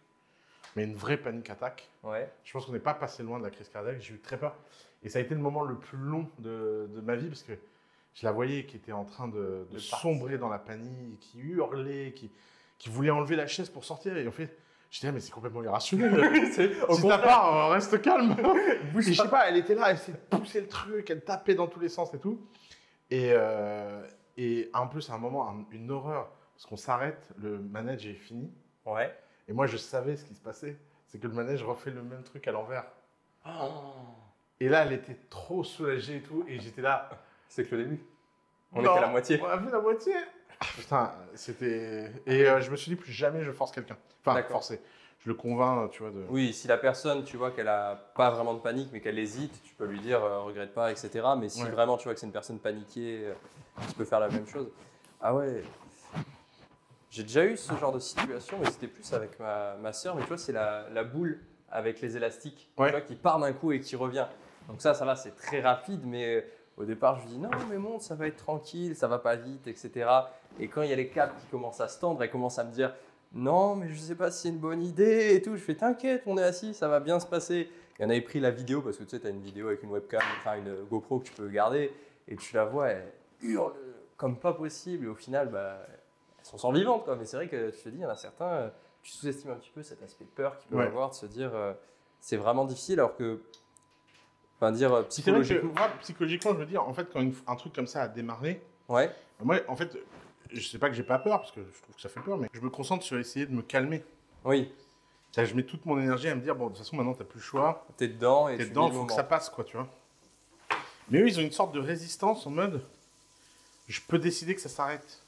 mais une vraie panique attaque. Ouais. Je pense qu'on n'est pas passé loin de la crise cardiaque, j'ai eu très peur. Et ça a été le moment le plus long de, de ma vie, parce que je la voyais qui était en train de, de, de sombrer dans la panique, qui hurlait, qui, qui voulait enlever la chaise pour sortir. Et en fait, je disais, ah, mais c'est complètement irrationnel. Si t'as peur, reste calme. Et je sais pas, elle était là, elle essayait de pousser le truc, elle tapait dans tous les sens et tout. Et, euh, et en plus, à un moment, un, une horreur. Parce qu'on s'arrête, le manège est fini. Ouais. Et moi, je savais ce qui se passait. C'est que le manège refait le même truc à l'envers. Oh. Et là, elle était trop soulagée et tout. Et j'étais là. C'est que le début. On non, était à la moitié. On a vu la moitié. Ah, putain, c'était. Et euh, je me suis dit, plus jamais je force quelqu'un. Enfin, forcer. Je le convainc, tu vois. De... Oui, si la personne, tu vois, qu'elle a pas vraiment de panique, mais qu'elle hésite, tu peux lui dire, euh, regrette pas, et cetera. Mais si ouais. vraiment, tu vois, que c'est une personne paniquée, euh, tu peux faire la même chose. Ah ouais. J'ai déjà eu ce genre de situation, mais c'était plus avec ma, ma soeur. Mais tu vois, c'est la, la boule avec les élastiques ouais. tu vois, qui part d'un coup et qui revient. Donc ça, ça va, c'est très rapide. Mais au départ, je me dis non, mais monte, ça va être tranquille, ça va pas vite, et cetera. Et quand il y a les câbles qui commencent à se tendre, elle commence à me dire non, mais je sais pas si c'est une bonne idée et tout. Je fais t'inquiète, on est assis, ça va bien se passer. Et on avait pris la vidéo parce que tu sais, tu as une vidéo avec une webcam, enfin une GoPro que tu peux garder. Et tu la vois, elle hurle comme pas possible. Et au final, bah. Sont sans vivantes, quoi. Mais c'est vrai que tu te dis, il y en a certains, tu sous-estimes un petit peu cet aspect peur qu'ils peuvent ouais. avoir, de se dire, euh, c'est vraiment difficile, alors que, enfin, dire euh, psychologiquement. Que, ouais, psychologiquement, je veux dire, en fait, quand une, un truc comme ça a démarré, ouais. moi, en fait, je sais pas que j'ai pas peur, parce que je trouve que ça fait peur, mais je me concentre sur essayer de me calmer. Oui. Je mets toute mon énergie à me dire, bon, de toute façon, maintenant, t'as plus le choix. T'es dedans et t'es dedans, il faut que ça passe, quoi, tu vois. Mais eux, ils ont une sorte de résistance en mode, je peux décider que ça s'arrête.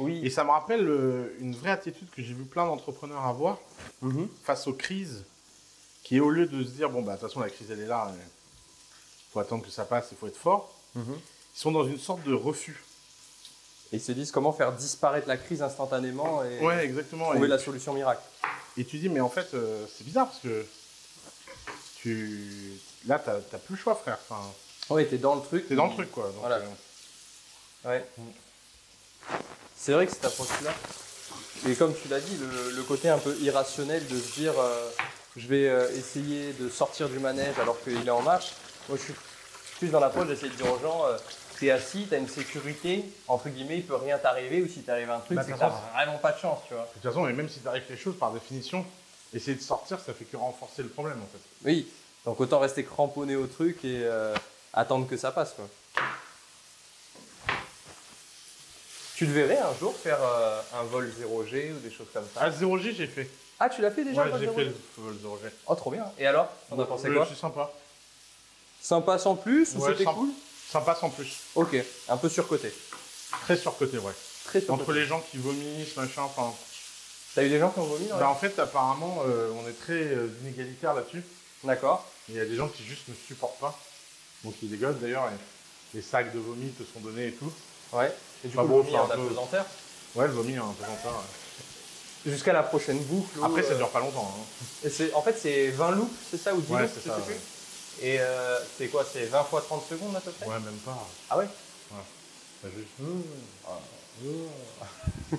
Oui. Et ça me rappelle euh, une vraie attitude que j'ai vu plein d'entrepreneurs avoir mm-hmm. face aux crises, qui est au lieu de se dire, bon, bah, de toute façon, la crise, elle est là, il faut attendre que ça passe, il faut être fort, mm-hmm. ils sont dans une sorte de refus. Et ils se disent comment faire disparaître la crise instantanément et ouais, exactement. trouver et la tu... solution miracle. Et tu dis, mais en fait, euh, c'est bizarre parce que tu... là, t'as, t'as plus le choix, frère. Enfin, ouais, t'es dans le truc. T'es dans le truc, quoi. Donc, voilà. Euh... Ouais. Mm. C'est vrai que cette approche-là, et comme tu l'as dit, le, le côté un peu irrationnel de se dire euh, je vais euh, essayer de sortir du manège alors qu'il est en marche, moi je suis plus dans l'approche d'essayer de dire aux gens euh, t'es assis, t'as une sécurité, entre guillemets, il peut rien t'arriver, ou si t'arrive un truc, bah, c'est que t'as vraiment pas de chance, tu vois. De toute façon, et même si t'arrives les choses, par définition, essayer de sortir, ça fait que renforcer le problème, en fait. Oui, donc autant rester cramponné au truc et euh, attendre que ça passe, quoi. Tu le verrais un jour faire euh, un vol zéro G ou des choses comme ça? Ah, zéro G, j'ai fait. Ah, tu l'as fait déjà? Ouais, j'ai fait le vol zéro G. Oh, trop bien. Et alors, on a pensé quoi? C'est sympa. Sympa sans plus, ouais, ou c'était cool? Sympa sans plus. Ok, un peu surcoté. Très surcoté, ouais. Très surcoté. Entre les gens qui vomissent, machin, enfin... T'as eu des gens qui ont vomi? Bah, en fait, apparemment, euh, on est très euh, inégalitaire là-dessus. D'accord. Il y a des gens qui juste ne supportent pas. Donc, ils dégossent d'ailleurs, les sacs de vomi te sont donnés et tout. Ouais. Et du pas coup, bon, le vomi en apesanteur. Ouais, le vomi en apesanteur. Ouais. Jusqu'à la prochaine boucle. Après, ça euh... dure pas longtemps. Hein. Et en fait, c'est vingt loops, c'est ça? Ou dix ouais, loops, je sais plus. Et euh, c'est quoi? C'est vingt fois trente secondes à peu près? Ouais, même pas. Ah ouais? Ouais. T'as juste... Mmh. Ah. Mmh.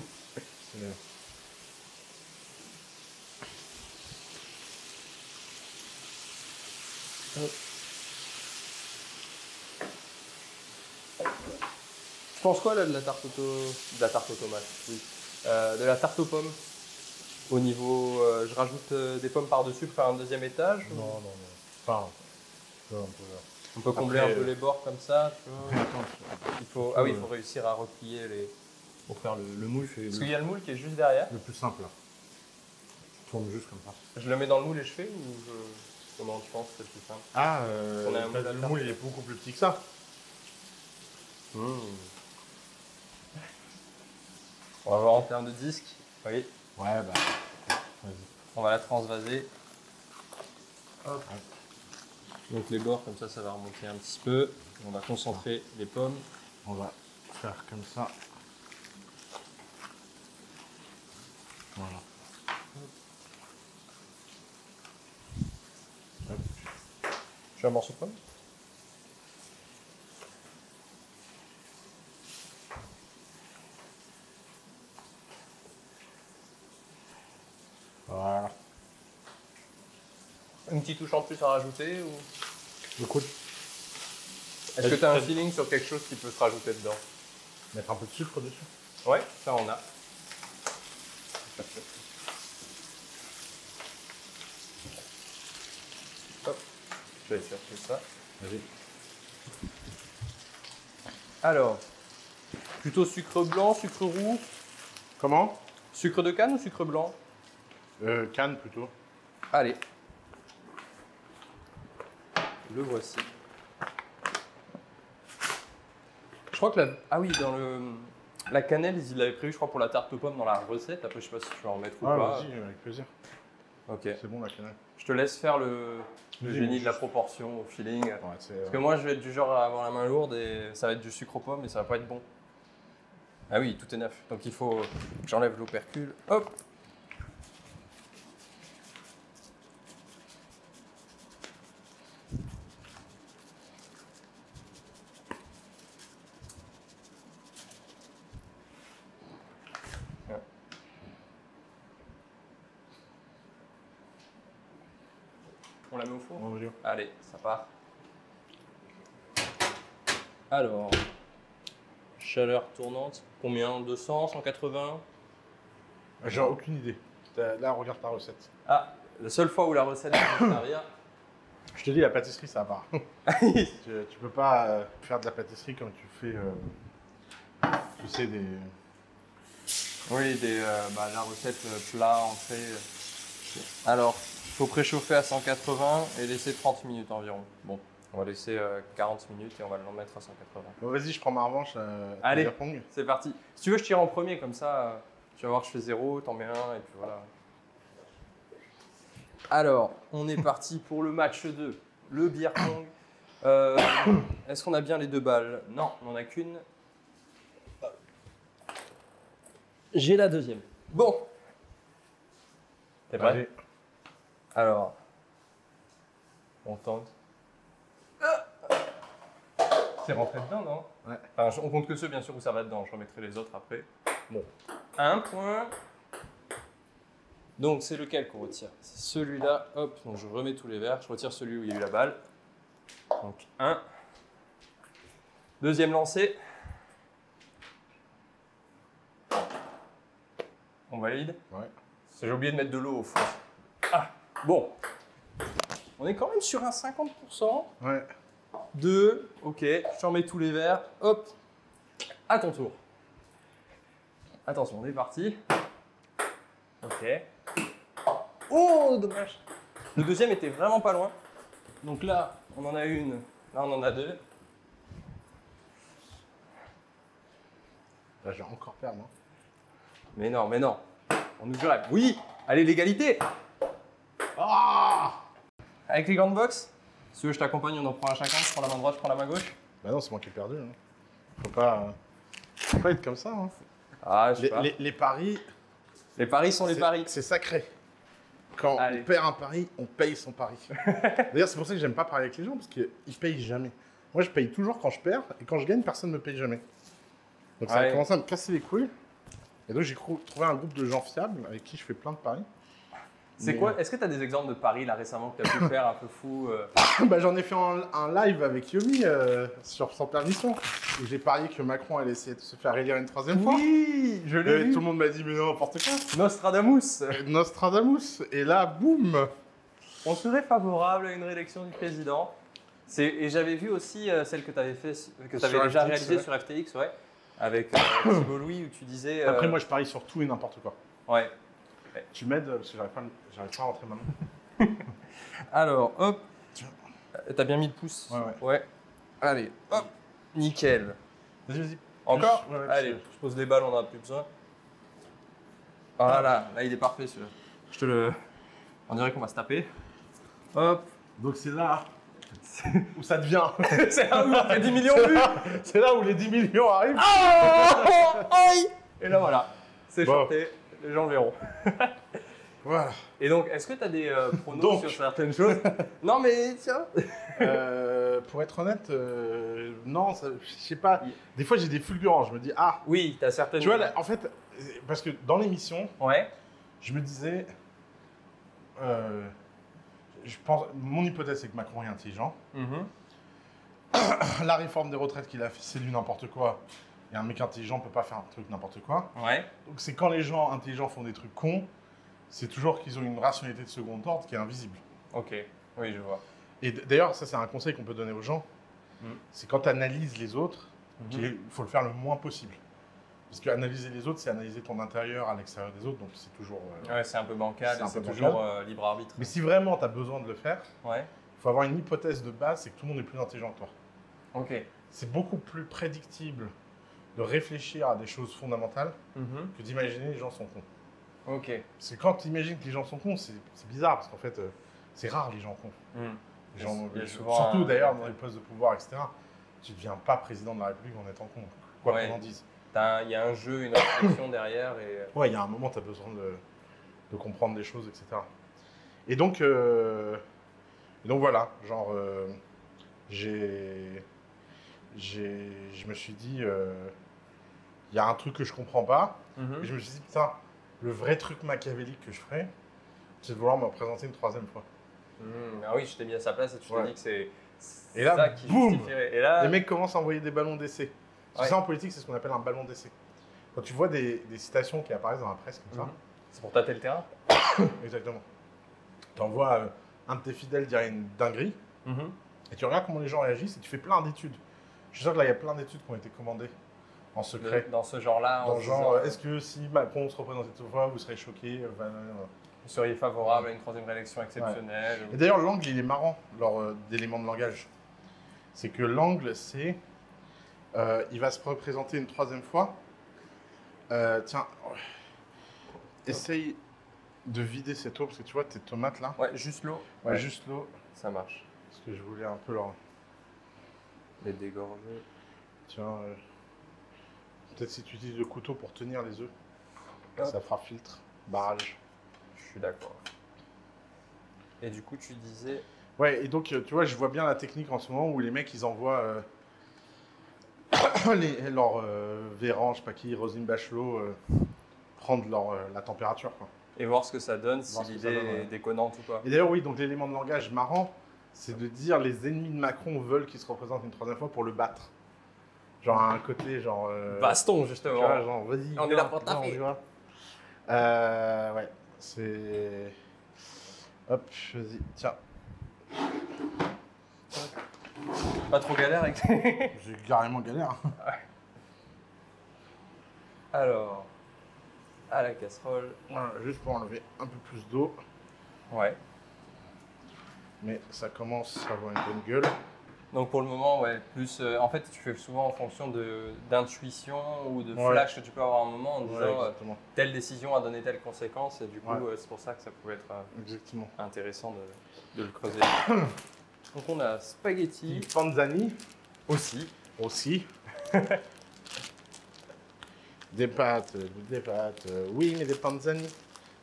Tu penses quoi là de la tarte auto... de la tarte automate, oui. euh, de la tarte aux pommes? Au niveau, euh, je rajoute euh, des pommes par-dessus pour faire un deuxième étage? Non, ou... non, non. Enfin, peu, peu, peu. On peut combler après, un peu euh... les bords comme ça, tu vois. Attends, il faut... Ah oui, il faut réussir à replier les... Pour faire le, le moule. Parce le... qu'il y a le moule qui est juste derrière. Le plus simple là. Je tourne juste comme ça. Je le mets dans le moule et je fais ou je... Comment tu penses que c'est le plus simple? Ah, euh, on a un moule, le moule il est beaucoup plus petit que ça. Mmh. On va voir en termes de disque. Oui. Ouais, bah. On va la transvaser. Hop. Donc les bords comme ça, ça va remonter un petit peu. On va concentrer les pommes. On va faire comme ça. Voilà. Tu veux un morceau de pomme? Voilà. Une petite touche en plus à rajouter ou... Beaucoup. Est-ce que tu as un feeling sur quelque chose qui peut se rajouter dedans? Mettre un peu de sucre dessus? Ouais, ça on a. Hop. Je vais essayer de faire ça. Vas-y. Alors, plutôt sucre blanc, sucre roux? Comment? Sucre de canne ou sucre blanc? Euh, canne plutôt. Allez. Le voici. Je crois que la... Ah oui, dans le... La cannelle, ils l'avaient prévu, je crois, pour la tarte aux pommes dans la recette. Après, je sais pas si tu vas en mettre ah, ou pas. Vas-y, avec plaisir. Ok. C'est bon, la cannelle. Je te laisse faire le, le génie bon, de la proportion, au feeling. Ouais, Parce euh... que moi, je vais être du genre à avoir la main lourde et ça va être du sucre aux pommes et ça va pas être bon. Ah oui, tout est neuf. Donc, il faut que j'enlève l'opercule. Hop. On la met au four? Bonjour. Allez, ça part. Alors, chaleur tournante, combien? deux cents, cent quatre-vingts? J'ai aucune idée. Là, regarde ta recette. Ah, la seule fois où la recette est à rire. Je te dis, la pâtisserie, ça part. tu, tu peux pas euh, faire de la pâtisserie comme tu fais, euh, tu sais, des... Oui, des, euh, bah, la recette plat, entrée. Alors... Il faut préchauffer à cent quatre-vingts et laisser trente minutes environ. Bon, on va laisser euh, quarante minutes et on va le mettre à cent quatre-vingts. Bon, vas-y, je prends ma revanche. Euh, Allez, c'est parti. Si tu veux, je tire en premier, comme ça, euh, tu vas voir, je fais zéro, t'en mets un, et puis voilà. Alors, on est parti pour le match deux, le beer pong. Euh, Est-ce qu'on a bien les deux balles? Non, on n'en a qu'une. J'ai la deuxième. Bon. T'es prêt? Alors, on tente. C'est rentré dedans, non? Ouais. Enfin, on compte que ceux, bien sûr, où ça va dedans. Je remettrai les autres après. Bon. Un point. Donc, c'est lequel qu'on retire? C'est celui-là. Hop, donc je remets tous les verres. Je retire celui où il y a eu la balle. Donc, un. Deuxième lancé. On valide. Ouais. J'ai oublié de mettre de l'eau au fond. Ah, bon. On est quand même sur un cinquante pour cent. Ouais. Deux. Ok, je t'en mets tous les verres. Hop. À ton tour. Attention, on est parti. Ok. Oh, dommage. Le deuxième était vraiment pas loin. Donc là, on en a une. Là, on en a deux. Là, je vais encore perdre, hein. Mais non, mais non. On nous grève. Oui. Allez, l'égalité. Ah, avec les grandes box. Si tu veux, je t'accompagne, on en prend un chacun. Je prends la main droite, je prends la main gauche. Bah non, c'est moi qui ai perdu. Hein. Faut pas, faut pas être comme ça. Hein. Ah, je sais les, pas. Les, les paris. Les paris sont les paris. C'est sacré. Quand Allez. on perd un pari, on paye son pari. D'ailleurs, c'est pour ça que j'aime pas parier avec les gens, parce qu'ils payent jamais. Moi, je paye toujours quand je perds, et quand je gagne, personne ne me paye jamais. Donc, ça Allez. a commencé à me casser les couilles. Et donc, j'ai trouvé un groupe de gens fiables avec qui je fais plein de paris. C'est Mais... quoi Est-ce que tu as des exemples de paris, là, récemment, que tu as pu faire un peu fou euh... bah, j'en ai fait un, un live avec Yomi, euh, sur Sans Permission, où j'ai parié que Macron allait essayer de se faire élire une troisième oui, fois. Oui, je l'ai vu. Tout le monde m'a dit, mais non, n'importe quoi. Nostradamus. Nostradamus. Et là, boum. On serait favorable à une réélection du président. Et j'avais vu aussi euh, celle que tu avais, fait, que avais déjà F T X, réalisée ouais. sur F T X, ouais, avec euh, Thibault Louis, où tu disais… Euh... Après, moi, je parie sur tout et n'importe quoi. Ouais. Tu m'aides parce que j'arrive pas, pas à rentrer maintenant. Alors, hop. T'as bien mis le pouce. Ouais, ouais. ouais. Allez, hop. Nickel. Vas-y, vas-y. Encore ouais, ouais, allez, je pose les balles, on en a plus besoin. Voilà, là, là il est parfait celui-là. Je te le. On dirait qu'on va se taper. Hop. Donc c'est là où ça devient. C'est là où on fait dix millions de vues. C'est là où les dix millions arrivent. Aïe. Et là voilà, c'est bon. Chanté. Les gens le verront. Voilà. Et donc, est-ce que tu as des euh, pronos donc, sur certaines choses? Non, mais tiens. euh, pour être honnête, euh, non, ça, je sais pas. Des fois, j'ai des fulgurants. Je me dis, ah. Oui, tu as certaines. Tu vois, là, en fait, parce que dans l'émission, ouais. je me disais, euh, je pense, mon hypothèse, c'est que Macron est intelligent. Mm-hmm. La réforme des retraites qu'il a fait, c'est du n'importe quoi. Et un mec intelligent ne peut pas faire un truc n'importe quoi. Ouais. Donc c'est quand les gens intelligents font des trucs cons, c'est toujours qu'ils ont une rationalité de second ordre qui est invisible. Ok, oui je vois. Et d'ailleurs ça c'est un conseil qu'on peut donner aux gens, mmh. c'est quand tu analyses les autres, mmh. qu'il faut le faire le moins possible. Parce que analyser les autres, c'est analyser ton intérieur à l'extérieur des autres, donc c'est toujours… Euh, ouais, c'est un peu bancal, c'est toujours euh, libre arbitre. Mais si vraiment tu as besoin de le faire, ouais. il faut avoir une hypothèse de base, c'est que tout le monde est plus intelligent que toi. Ok. C'est beaucoup plus prédictible de réfléchir à des choses fondamentales mm-hmm. que d'imaginer les gens sont cons. Ok. Parce que quand tu imagines que les gens sont cons, c'est bizarre parce qu'en fait, euh, c'est rare les gens cons. Mm. Les gens, les, surtout un... d'ailleurs dans les postes de pouvoir, et cetera. Tu ne deviens pas président de la République en étant con, quoi ouais. qu'on en dise. Il y a un jeu, une réflexion derrière. Et... Ouais, il y a un moment, tu as besoin de, de comprendre des choses, et cetera. Et donc, euh, et donc voilà, genre, euh, j'ai, j'ai, je me suis dit. Euh, Il y a un truc que je comprends pas. Mm-hmm. Et je me suis dit, putain, le vrai truc machiavélique que je ferais, c'est de vouloir me présenter une troisième fois. Mmh, ah oui, je t'ai mis à sa place et tu ouais. t'es dit que c'est ça qui justifierait. Et là, les mecs commencent à envoyer des ballons d'essai. Ouais. Ça, en politique, c'est ce qu'on appelle un ballon d'essai. Quand tu vois des, des citations qui apparaissent dans la presse comme mmh. ça. C'est pour tâter le terrain. Exactement. Tu envoies euh, un de tes fidèles dire une dinguerie mmh. et tu regardes comment les gens réagissent et tu fais plein d'études. Je suis sûr que là, il y a plein d'études qui ont été commandées. En secret. De, dans ce genre-là. Dans genre, est-ce que si Macron se représentait cette fois, vous seriez choqué euh, ben, euh, vous seriez favorable ouais. à une troisième réélection exceptionnelle ouais. ou... Et d'ailleurs, l'angle, il est marrant, lors euh, d'éléments de langage. C'est que l'angle, c'est. Euh, il va se représenter une troisième fois. Euh, tiens, essaye de vider cette eau, parce que tu vois, tes tomates là. Ouais, juste l'eau. Ouais, ouais, juste l'eau. Ça marche. Parce que je voulais un peu leur. Les dégorger. Tiens. Euh... Peut-être si tu utilises le couteau pour tenir les œufs, hop. Ça fera filtre, barrage. Je suis d'accord. Et du coup, tu disais… Ouais, et donc, tu vois, je vois bien la technique en ce moment où les mecs, ils envoient euh, les, leur euh, Véran, je sais pas qui, Roselyne Bachelot, euh, prendre leur, euh, la température. Quoi. Et voir ce que ça donne, si l'idée est déconnante ou pas. Et d'ailleurs, oui, donc l'élément de langage marrant, c'est de dire les ennemis de Macron veulent qu'il se représente une troisième fois pour le battre. Genre un côté genre... Euh, baston, justement. Vois, genre, vas-y. On est là pour taper. Euh, ouais, c'est... Hop, vas-y, tiens. Pas trop galère avec... J'ai carrément galère. Alors, à la casserole. Voilà, juste pour enlever un peu plus d'eau. Ouais. Mais ça commence à avoir une bonne gueule. Donc pour le moment, ouais, plus. Euh, en fait, tu fais souvent en fonction d'intuition ou de ouais. flash que tu peux avoir à un moment en disant ouais, euh, telle décision a donné telle conséquence et du coup, ouais. euh, c'est pour ça que ça pouvait être euh, exactement. Intéressant de, de le creuser. Donc on a spaghetti, Tanzanie aussi, aussi. Des pâtes, des pâtes. Oui, mais des Tanzanie.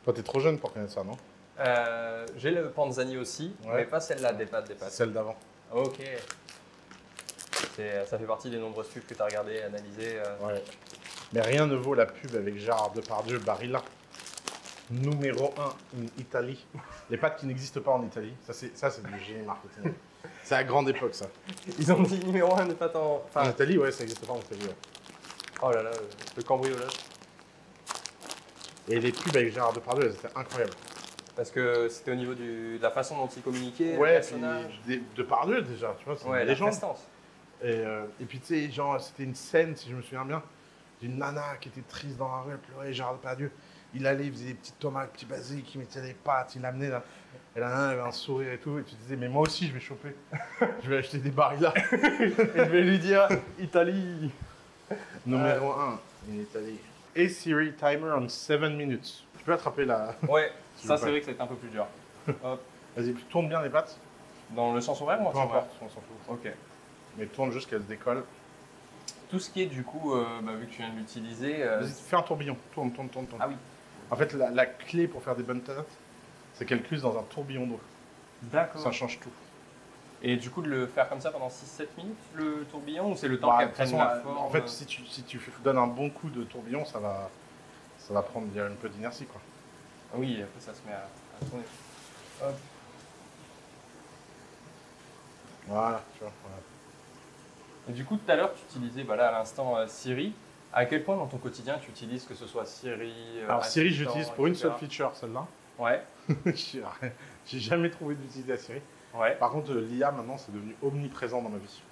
Toi, t'es trop jeune pour connaître ça, non? euh, J'ai le Tanzanie aussi, ouais. mais pas celle-là, des pâtes, des pâtes. Celle d'avant. Ok. Ça fait partie des nombreuses pubs que tu as regardées, analysées. Euh... Ouais. Mais rien ne vaut la pub avec Gérard Depardieu, Barilla. numéro un in Italie. Les pâtes qui n'existent pas en Italie. Ça, c'est du génie marketing. C'est à grande époque, ça. Ils ont dit numéro un des pâtes en... Enfin... En Italie, ouais, ça n'existe pas en Italie. Ouais. Oh là là, le cambriolage. Et les pubs avec Gérard Depardieu, c'était incroyable. Parce que c'était au niveau du, de la façon dont il communiquait, ouais, le personnage. Puis, de par deux déjà, tu vois, c'est ouais, une légende. Et, euh, et puis tu sais, genre, c'était une scène, si je me souviens bien, d'une nana qui était triste dans la rue, elle pleurait, Gérard Depardieu. Il allait, il faisait des petites tomates, des petits basilic, il mettait des pâtes, il l'amenait là. Et la nana avait un sourire et tout, et tu disais, mais moi aussi je vais choper. Je vais acheter des Barilla. Et je vais lui dire, Italie. numéro un in Italie. Et Siri, timer on seven minutes. Tu peux attraper la... Ouais. Ça, c'est vrai que ça a été un peu plus dur. Vas-y, tourne bien les pattes. Dans le sens horaire ou en sens horaire ? On s'en fout. Ok. Mais tourne juste qu'elles se décollent. Tout ce qui est du coup, euh, bah, vu que tu viens de l'utiliser. Euh... Vas-y, fais un tourbillon. Tourne, tourne, tourne, tourne. Ah oui. En fait, la, la clé pour faire des bonnes patates, c'est qu'elles cuisent dans un tourbillon d'eau. D'accord. Ça change tout. Et du coup, de le faire comme ça pendant six sept minutes, le tourbillon, ou c'est le temps bah, qu'elles prennent la forme ? En fait, si tu, si tu donnes un bon coup de tourbillon, ça va, ça va prendre un peu d'inertie, quoi. Oui, après ça se met à, à tourner. Hop. Voilà, tu vois. Voilà. Et du coup, tout à l'heure, tu utilisais bah là, à l'instant euh, Siri. À quel point dans ton quotidien tu utilises que ce soit Siri euh, Alors Siri, j'utilise pour et cetera une seule feature, celle-là. Ouais. J'ai jamais trouvé d'utilité à Siri. Ouais. Par contre, l'I A, maintenant, c'est devenu omniprésent dans ma vie.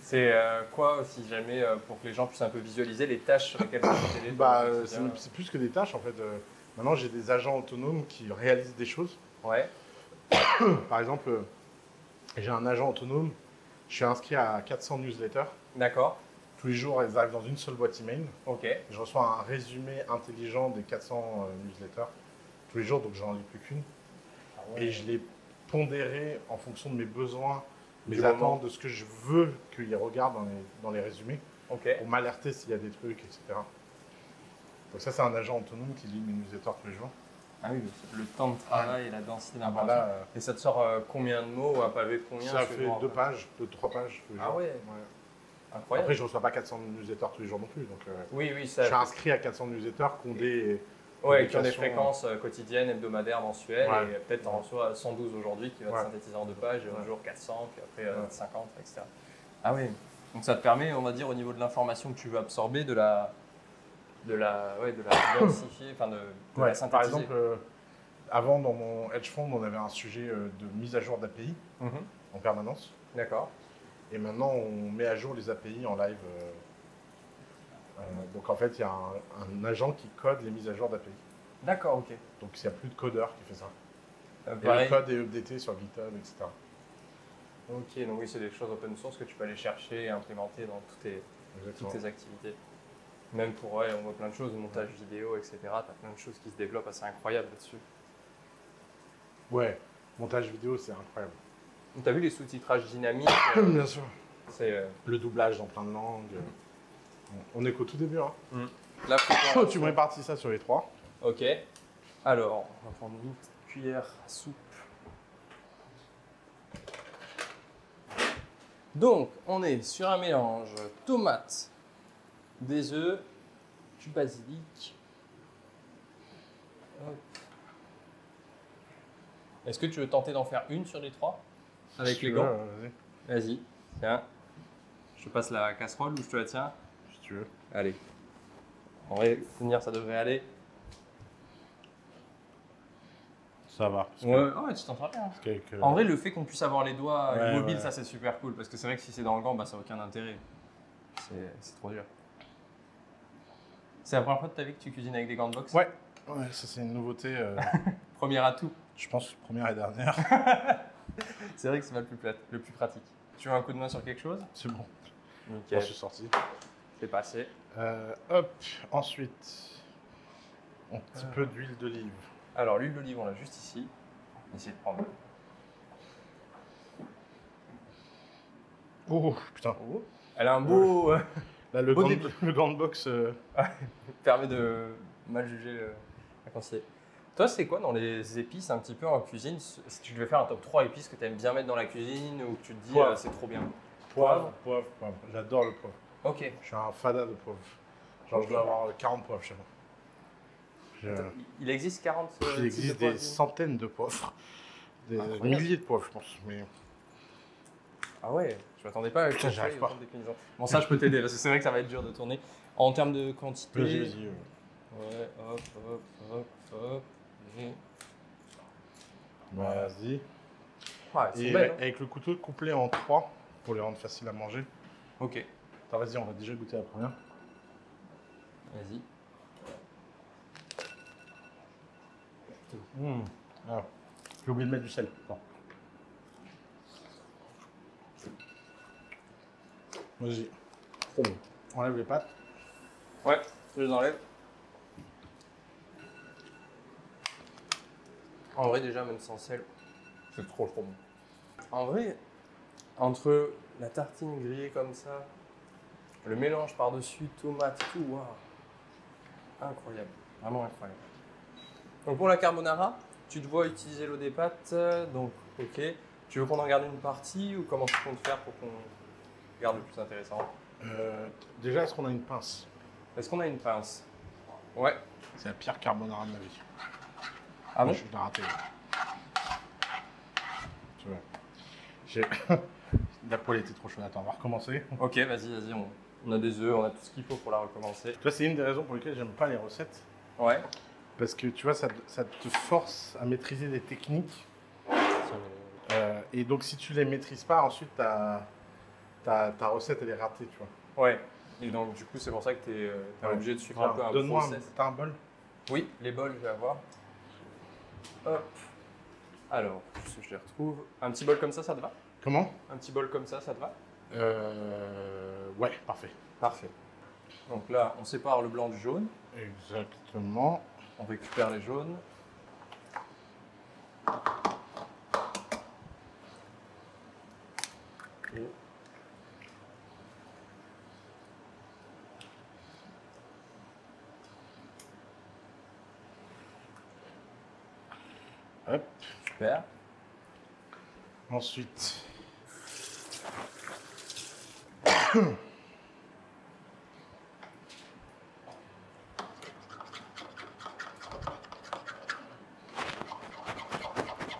C'est euh, quoi, si jamais, euh, pour que les gens puissent un peu visualiser les tâches sur lesquelles tu as télé bah, c'est plus que des tâches, en fait. Euh, Maintenant, j'ai des agents autonomes qui réalisent des choses. Ouais. Par exemple, j'ai un agent autonome, je suis inscrit à quatre cents newsletters. D'accord. Tous les jours, elles arrivent dans une seule boîte email. Ok. Je reçois un résumé intelligent des quatre cents newsletters tous les jours, donc j'en lis plus qu'une. Ah ouais. Et je l'ai pondéré en fonction de mes besoins, mes attentes, de ce que je veux qu'ils regardent dans les, dans les résumés. Ok. Pour m'alerter s'il y a des trucs, et cetera. Donc ça, c'est un agent autonome qui lit mes newsletters tous les jours. Ah oui, le temps de travail ah, et la densité d'information. Bah euh, et ça te sort euh, combien de mots à pavé combien? Ça fait deux pages, deux, trois pages tous les jours. Ah ouais, ouais. Incroyable. Après, je ne reçois pas quatre cents newsletters tous les jours non plus. Donc, euh, oui, oui, ça... Je suis inscrit à quatre cents newsletters qui ont des... Ouais, qui ont des fréquences euh, quotidiennes, hebdomadaires, mensuelles. Ouais. Et peut-être tu en reçois cent douze aujourd'hui qui va ouais. te synthétiser en deux pages, ouais. un jour quatre cents, puis après ouais. euh, cinquante, et cetera. Ah oui, donc ça te permet, on va dire, au niveau de l'information que tu veux absorber, de la... de la, ouais, de la diversifier, enfin de, de ouais, la synthétiser. Par exemple, euh, avant dans mon hedge fund, on avait un sujet euh, de mise à jour d'A P I mm-hmm. en permanence. D'accord. Et maintenant, on met à jour les A P I en live. Euh, euh, donc en fait, il y a un, un agent qui code les mises à jour d'A P I. D'accord, ok. Donc il n'y a plus de codeur qui fait ça. Euh, et pareil. Le code est updaté sur GitHub, et cetera. Ok, donc oui, c'est des choses open source que tu peux aller chercher et implémenter dans toutes tes, toutes tes activités. Même pour, ouais, on voit plein de choses, montage vidéo, et cetera. T'as plein de choses qui se développent assez incroyables là-dessus. Ouais, montage vidéo, c'est incroyable. T'as vu les sous-titrages dynamiques euh, bien sûr. C'est euh... le doublage dans plein de langues. Mmh. On est qu'au tout début, hein. Mmh. Là, oh, tu me répartis ça sur les trois. Ok. Alors, on va prendre une petite cuillère à soupe. Donc, on est sur un mélange tomate, des œufs, du basilic. Est-ce que tu veux tenter d'en faire une sur les trois avec les gants? Vas-y. Vas-y. Tiens. Je te passe la casserole ou je te la tiens? Si tu veux. Allez. En vrai, tenir, ça devrait aller. Ça va. Ouais, que... ouais, tu t'en sors bien. Que... En vrai, le fait qu'on puisse avoir les doigts ouais, mobiles, ouais. ça c'est super cool. Parce que c'est vrai que si c'est dans le gant, bah, ça n'a aucun intérêt. C'est trop dur. C'est la première fois de ta vie que tu cuisines avec des gants de boxe? Ouais, ouais, ça c'est une nouveauté. Euh... Première atout. Je pense première et dernière. C'est vrai que c'est pas le plus, plat... le plus pratique. Tu veux un coup de main sur quelque chose? C'est bon. Nickel. Je suis sorti. C'est passé. Euh, hop, ensuite, un petit euh... peu d'huile d'olive. Alors l'huile d'olive, on l'a juste ici. Essayez de prendre. Oh putain. Oh. Elle a un beau. Euh... Là, le, grand, le grand box euh... permet de mal juger le, la quantité. Toi, c'est quoi dans les épices un petit peu en cuisine? Si tu devais faire un top trois épices que tu aimes bien mettre dans la cuisine ou que tu te dis euh, c'est trop bien. Poivre, poivre, poivre. J'adore le poivre. Ok. Je suis un fada de poivre. Genre, okay. Je dois avoir quarante poivres chez moi. Je... Il existe quarante euh, Il existe de des poivre, centaines de poivres. Des Incroyable. milliers de poivres, je pense. Mais... Ah ouais, je m'attendais pas à Putain, j'arrive pas. Bon, ça, je peux t'aider, parce que c'est vrai que ça va être dur de tourner. En termes de quantité... Vas-y, vas-y. Ouais, ouais, hop, hop, hop, hop. Vas-y. Ah, et belles, avec hein. le couteau couplé en trois, pour les rendre faciles à manger. Ok. Attends, vas-y, on va déjà goûter la première. Vas-y. Mmh. Ah, j'ai oublié de mettre du sel. Non. Vas-y. Trop bon. On enlève les pâtes. Ouais, je les enlève. En vrai, déjà, même sans sel, c'est trop trop bon. En vrai, entre la tartine grillée comme ça, le mélange par-dessus, tomate, tout, waouh. Incroyable. Vraiment incroyable. Donc pour la carbonara, tu te vois utiliser l'eau des pâtes, donc ok. Tu veux qu'on en garde une partie ou comment tu comptes faire pour qu'on... Regarde le plus intéressant. Euh, déjà, est-ce qu'on a une pince? Est-ce qu'on a une pince? Ouais. C'est la pire carbonara de ma vie. Ah bon? Je l'ai raté. Tu vois. La poêle était trop chaude. Attends, on va recommencer. Ok, vas-y, vas-y. On... on a des œufs, on a tout ce qu'il faut pour la recommencer. Tu vois, c'est une des raisons pour lesquelles j'aime pas les recettes. Ouais. Parce que tu vois, ça, ça te force à maîtriser des techniques. Euh, et donc, si tu les maîtrises pas, ensuite, tu as... Ta, ta recette, elle est ratée, tu vois. Ouais. Et donc, du coup, c'est pour ça que tu es, euh, t'es ouais. obligé de suivre un peu un process. Donne-moi un... T'as un bol? Oui, les bols, je vais avoir. Hop. Alors, je les retrouve. Un petit bol comme ça, ça te va? Comment? Un petit bol comme ça, ça te va? Euh... Ouais, parfait. Parfait. Donc là, on sépare le blanc du jaune. Exactement. On récupère les jaunes. Et... Hop. Super. Ensuite,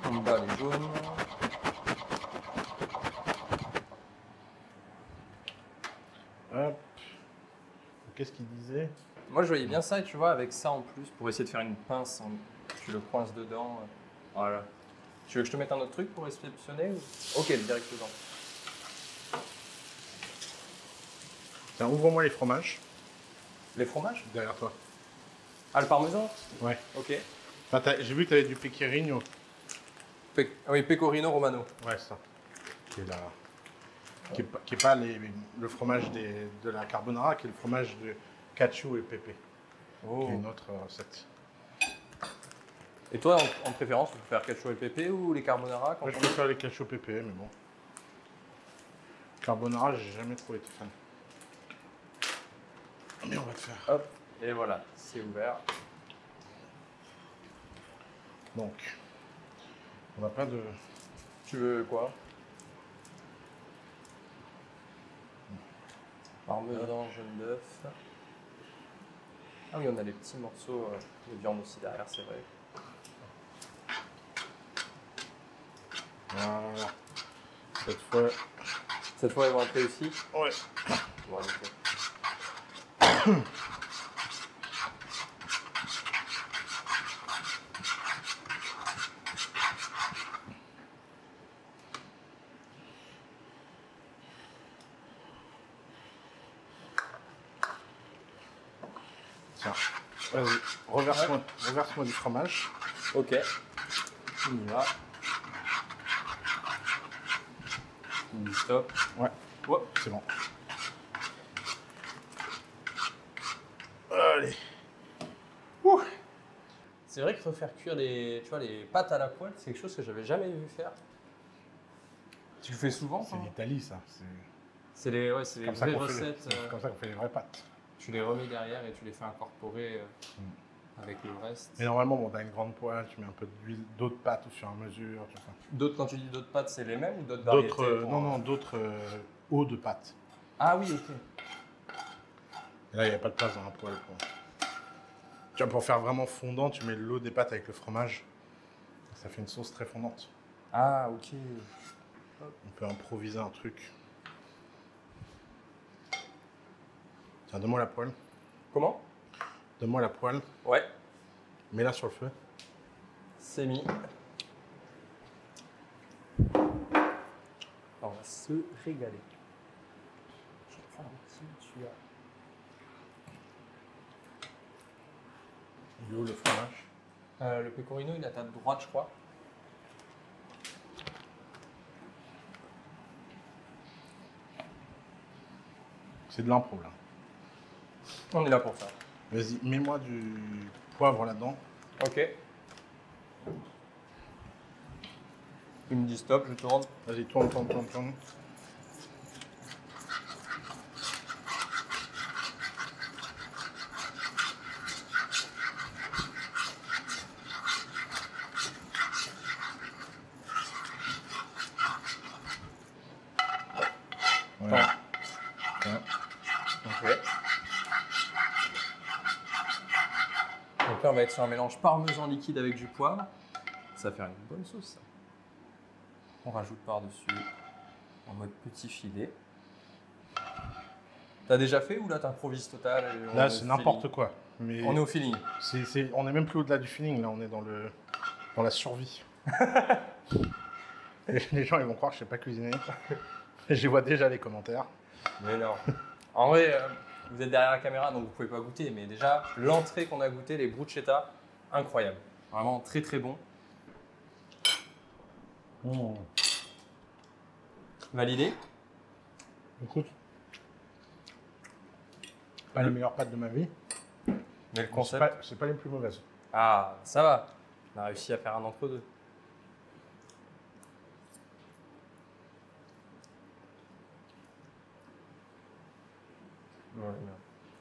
on bat les jaunes. Hop. Qu'est-ce qu'il disait? Moi, je voyais bien ça, tu vois, avec ça en plus, pour essayer de faire une pince. En... Tu le coinces dedans. Voilà. Tu veux que je te mette un autre truc pour exceptionner ou... Ok, directement. Tiens, ouvre-moi les fromages. Les fromages? Derrière toi. Ah, le parmesan? Ouais. Ok. Enfin, j'ai vu que tu avais du pecorino. Pe... Oui, pecorino romano. Ouais, ça. Qui est, la... ouais. qui est, pas, qui est pas les, le fromage des, de la carbonara, qui est le fromage de cacio et pepe. Oh. Qui est une autre recette. Et toi, en, en préférence, tu préfères cacio e pepe ou les carbonara? Moi, je préfère les cacio e pepe, mais bon. Carbonara, j'ai jamais trop été fan. Mais on va le faire. Hop, et voilà, c'est ouvert. Donc, on n'a pas de... Tu veux quoi? Parmesan, jaune d'œuf. Ah oui, on a les petits morceaux de viande aussi derrière, c'est vrai. Voilà. Cette fois, Cette fois, il va rentrer aussi. Ouais. Bon, tiens, vas-y, reverse-moi reverse-moi du fromage. Ok. On y va. Stop. Ouais. Oh, c'est bon. Allez. C'est vrai que refaire cuire les, tu vois, les pâtes à la poêle, c'est quelque chose que j'avais jamais vu faire. Tu le fais souvent? C'est l'Italie, ça. C'est les, ouais, les vraies recettes. C'est comme ça qu'on fait les vraies pâtes. Tu les remets derrière et tu les fais incorporer euh, mm. avec le reste. Et normalement, bon, t'as une grande poêle, tu mets un peu d'huile, d'autres pâtes au fur et à mesure. D'autres, quand tu dis d'autres pâtes, c'est les mêmes ou d'autres variétés euh, pour... Non, non, d'autres euh, eaux de pâtes. Ah oui, ok. Et là, il n'y a pas de place dans la poêle. Pour... Tu vois, pour faire vraiment fondant, tu mets l'eau des pâtes avec le fromage. Ça fait une sauce très fondante. Ah, ok. On peut improviser un truc. Tiens, donne-moi la poêle. Comment? Donne-moi la poêle. Ouais. Mets-la sur le feu. C'est mis. On va se régaler. Je vais faire un petit tuyau. Il est où le fromage? euh, Le pecorino, il est à ta droite, je crois. C'est de l'impro, là. On est là pour ça. Vas-y, mets-moi du poivre là-dedans. Ok. Il me dit stop, je tourne. Vas-y, tourne, tourne, tourne, tourne. Un mélange parmesan liquide avec du poivre, ça va faire une bonne sauce. Ça. On rajoute par-dessus en mode petit filet. T'as déjà fait ou là t'improvises total? Là c'est n'importe quoi. Mais on est au feeling. C'est, c'est, on est même plus au-delà du feeling. Là on est dans le dans la survie. Les gens ils vont croire que je sais pas cuisiner. Je vois déjà les commentaires. Mais non. En vrai. Euh... Vous êtes derrière la caméra, donc vous ne pouvez pas goûter. Mais déjà, l'entrée qu'on a goûtée, les bruschetta, incroyable. Vraiment très très bon. Mmh. Validé. Écoute, pas les meilleures pâtes de ma vie. Mais le concept... C'est pas, pas les plus mauvaises. Ah, ça va. On a réussi à faire un entre-deux.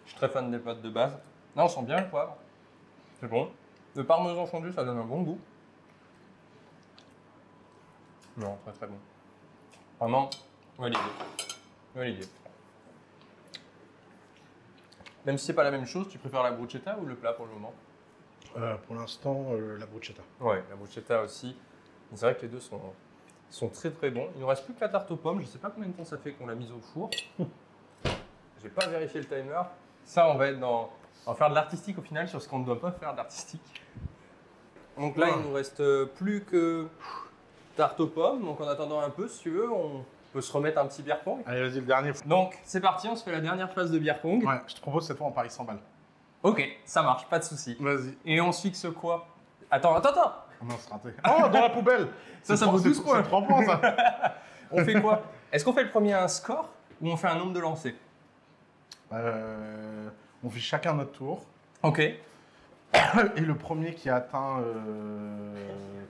Je suis très fan des pâtes de base. Là, on sent bien le poivre. C'est bon. Le parmesan fondu, ça donne un bon goût. Non, très très bon. Vraiment, validé. Validé. Même si c'est pas la même chose, tu préfères la bruschetta ou le plat pour le moment? euh, Pour l'instant, euh, la bruschetta. Ouais, la bruschetta aussi. C'est vrai que les deux sont, sont très très bons. Il ne reste plus que la tarte aux pommes. Je ne sais pas combien de temps ça fait qu'on l'a mise au four. J'ai pas vérifié le timer. Ça, on va être dans, on va faire de l'artistique au final sur ce qu'on ne doit pas faire d'artistique. Donc là, ouais. Il nous reste plus que tarte aux pommes. Donc en attendant un peu, si tu veux, on peut se remettre un petit beer pong. Allez, vas-y, le dernier. Donc c'est parti, on se fait la dernière phase de beer pong. Ouais, je te propose cette fois en paris cent balles. Ok, ça marche, pas de souci. Vas-y. Et on se fixe quoi? Attends, attends, attends. On va se rater. Oh, dans la poubelle. Ça, ça vaut douze points. C'est trois points, ça. On fait quoi? Est-ce qu'on fait le premier un score ou on fait un nombre de lancers? Euh, on fait chacun notre tour. Ok. Et le premier qui a atteint euh,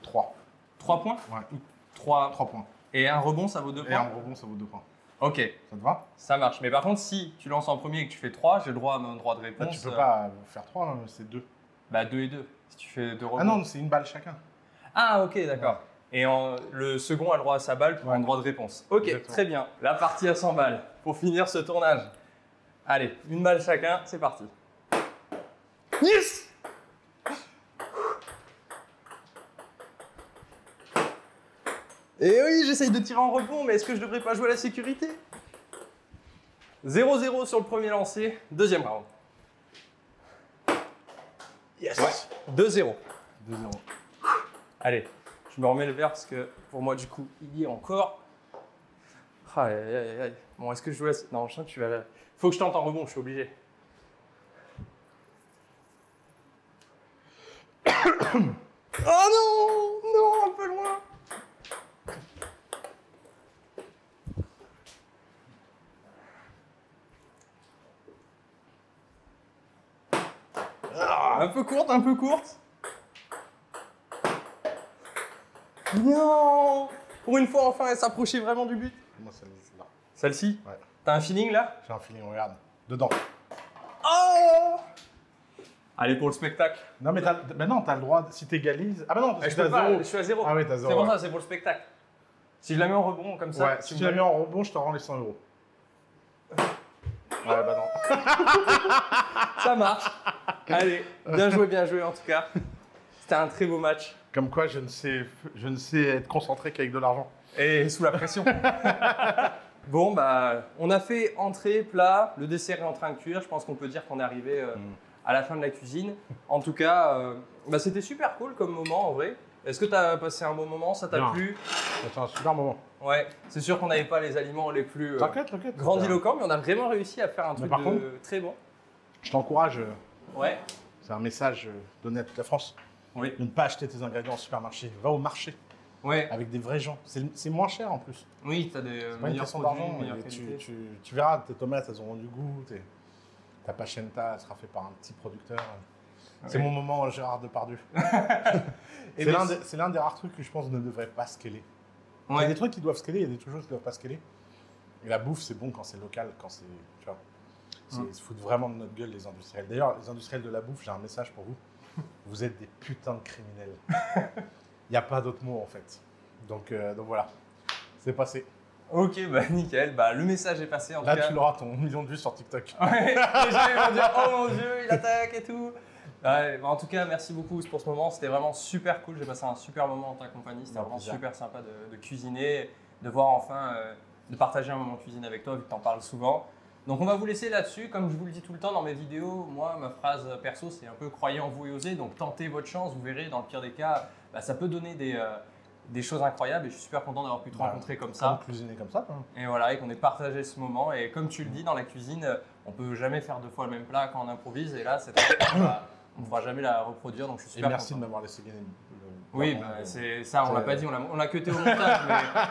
trois. trois points? Ouais. trois, trois points. Et un rebond, ça vaut deux points? Et un rebond, ça vaut deux points. Ok. Ça te va? Ça marche. Mais par contre, si tu lances en premier et que tu fais trois, j'ai le droit à un droit de réponse. Là, tu peux euh... pas faire trois, hein, c'est deux. Bah deux et deux. Si tu fais deux rebonds. Ah non, c'est une balle chacun. Ah ok, d'accord. Ouais. Et en, le second a le droit à sa balle pour ouais. un droit de réponse. Ok, exactement. Très bien. La partie à cent balles pour finir ce tournage. Allez, une balle chacun, c'est parti. Yes! Et oui, j'essaye de tirer en rebond, mais est-ce que je devrais pas jouer à la sécurité? zéro zéro sur le premier lancé, deuxième round. Yes, ouais. deux zéro. deux zéro. Allez, je me remets le verre parce que pour moi, du coup, il y est encore. Aïe, aïe, aïe. Bon, est-ce que je joue à... Non, je tu vas là. Faut que je tente en rebond, je suis obligé. Oh non! Non, un peu loin! Ah, un peu courte, un peu courte. Non! Pour une fois, enfin, elle s'approchait vraiment du but. Moi, celle-là. Celle-ci? Ouais. T'as un feeling, là? J'ai un feeling, regarde. Dedans. Oh! Allez, pour le spectacle. Non, mais t'as ben le droit, si t'égalises... Ah, ben non, parce que t'as zéro. Je suis à zéro. Ah oui, t'as zéro. C'est pour ça, c'est pour le spectacle. Si je la mets en rebond, comme ça... Ouais, si tu la mets en rebond, je te rends les cent euros. Ouais, bah non. Ça marche. Allez, bien joué, bien joué, en tout cas. C'était un très beau match. Comme quoi, je ne sais, je ne sais être concentré qu'avec de l'argent. Et sous la pression. Bon, bah, on a fait entrée, plat, le dessert est en train de cuire. Je pense qu'on peut dire qu'on est arrivé... Euh, mm. à la fin de la cuisine. En tout cas, euh, bah, c'était super cool comme moment en vrai. Est-ce que tu as passé un bon moment? Ça t'a plu? C'était un super moment. Ouais, c'est sûr qu'on n'avait pas les aliments les plus euh, grandiloquents, mais on a vraiment réussi à faire un truc par de... contre, très bon. Je t'encourage. Euh, ouais. C'est un message euh, donné à toute la France. Oui. De ne pas acheter tes ingrédients au supermarché. Va au marché. Ouais. Avec des vrais gens. C'est moins cher en plus. Oui, tu as des euh, meilleurs d'argent. Tu, tu, tu verras, tes tomates, elles auront du goût. Ta pachenta sera fait par un petit producteur. Ouais. C'est mon moment Gérard Depardieu. C'est l'un des, des rares trucs que je pense ne devrait pas scaler. Ouais. Il y a des trucs qui doivent scaler, il y a des choses qui ne doivent pas scaler. Et la bouffe, c'est bon quand c'est local, quand c'est... Tu vois, hum. Ils se foutent vraiment de notre gueule, les industriels. D'ailleurs, les industriels de la bouffe, j'ai un message pour vous. Vous êtes des putains de criminels. Il n'y a pas d'autre mot, en fait. Donc, euh, donc voilà, c'est passé. Ok, bah nickel, bah, le message est passé en tout cas. Là, tu l'auras ton million de vues sur TikTok. Ouais, les gens vont dire « Oh mon Dieu, il attaque et tout !» Ouais, bah, en tout cas, merci beaucoup pour ce moment, c'était vraiment super cool. J'ai passé un super moment en ta compagnie, c'était vraiment plaisir. Super sympa de, de cuisiner, de voir enfin, euh, de partager un moment de cuisine avec toi vu que tu en parles souvent. Donc on va vous laisser là-dessus, comme je vous le dis tout le temps dans mes vidéos, moi ma phrase perso c'est un peu « croyez en vous et osez », donc tentez votre chance, vous verrez, dans le pire des cas, bah, ça peut donner des… Euh, des choses incroyables et je suis super content d'avoir pu te rencontrer voilà, comme ça. Cuisiner comme ça. Hein. Et voilà, et qu'on ait partagé ce moment. Et comme tu le dis, dans la cuisine, on peut jamais faire deux fois le même plat quand on improvise. Et là, cette fois, on ne pourra jamais la reproduire. Donc je suis super et merci content. De m'avoir laissé gagner. Le... Oui, bah, c'est ça, on ne l'a pas dit, on l'a cuté au montage,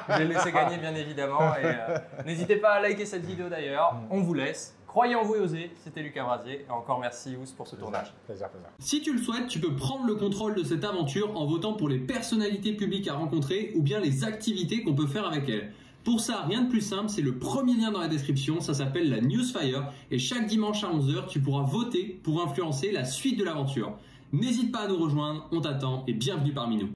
mais je l'ai laissé gagner bien évidemment. Et euh, n'hésitez pas à liker cette vidéo d'ailleurs. Mm. On vous laisse. Croyez en vous et osez, c'était Lucas Brasier et encore merci Ous pour ce plaisir, tournage. Plaisir, plaisir. Si tu le souhaites, tu peux prendre le contrôle de cette aventure en votant pour les personnalités publiques à rencontrer ou bien les activités qu'on peut faire avec elles. Pour ça, rien de plus simple, c'est le premier lien dans la description, ça s'appelle la Newsfire et chaque dimanche à onze heures, tu pourras voter pour influencer la suite de l'aventure. N'hésite pas à nous rejoindre, on t'attend et bienvenue parmi nous.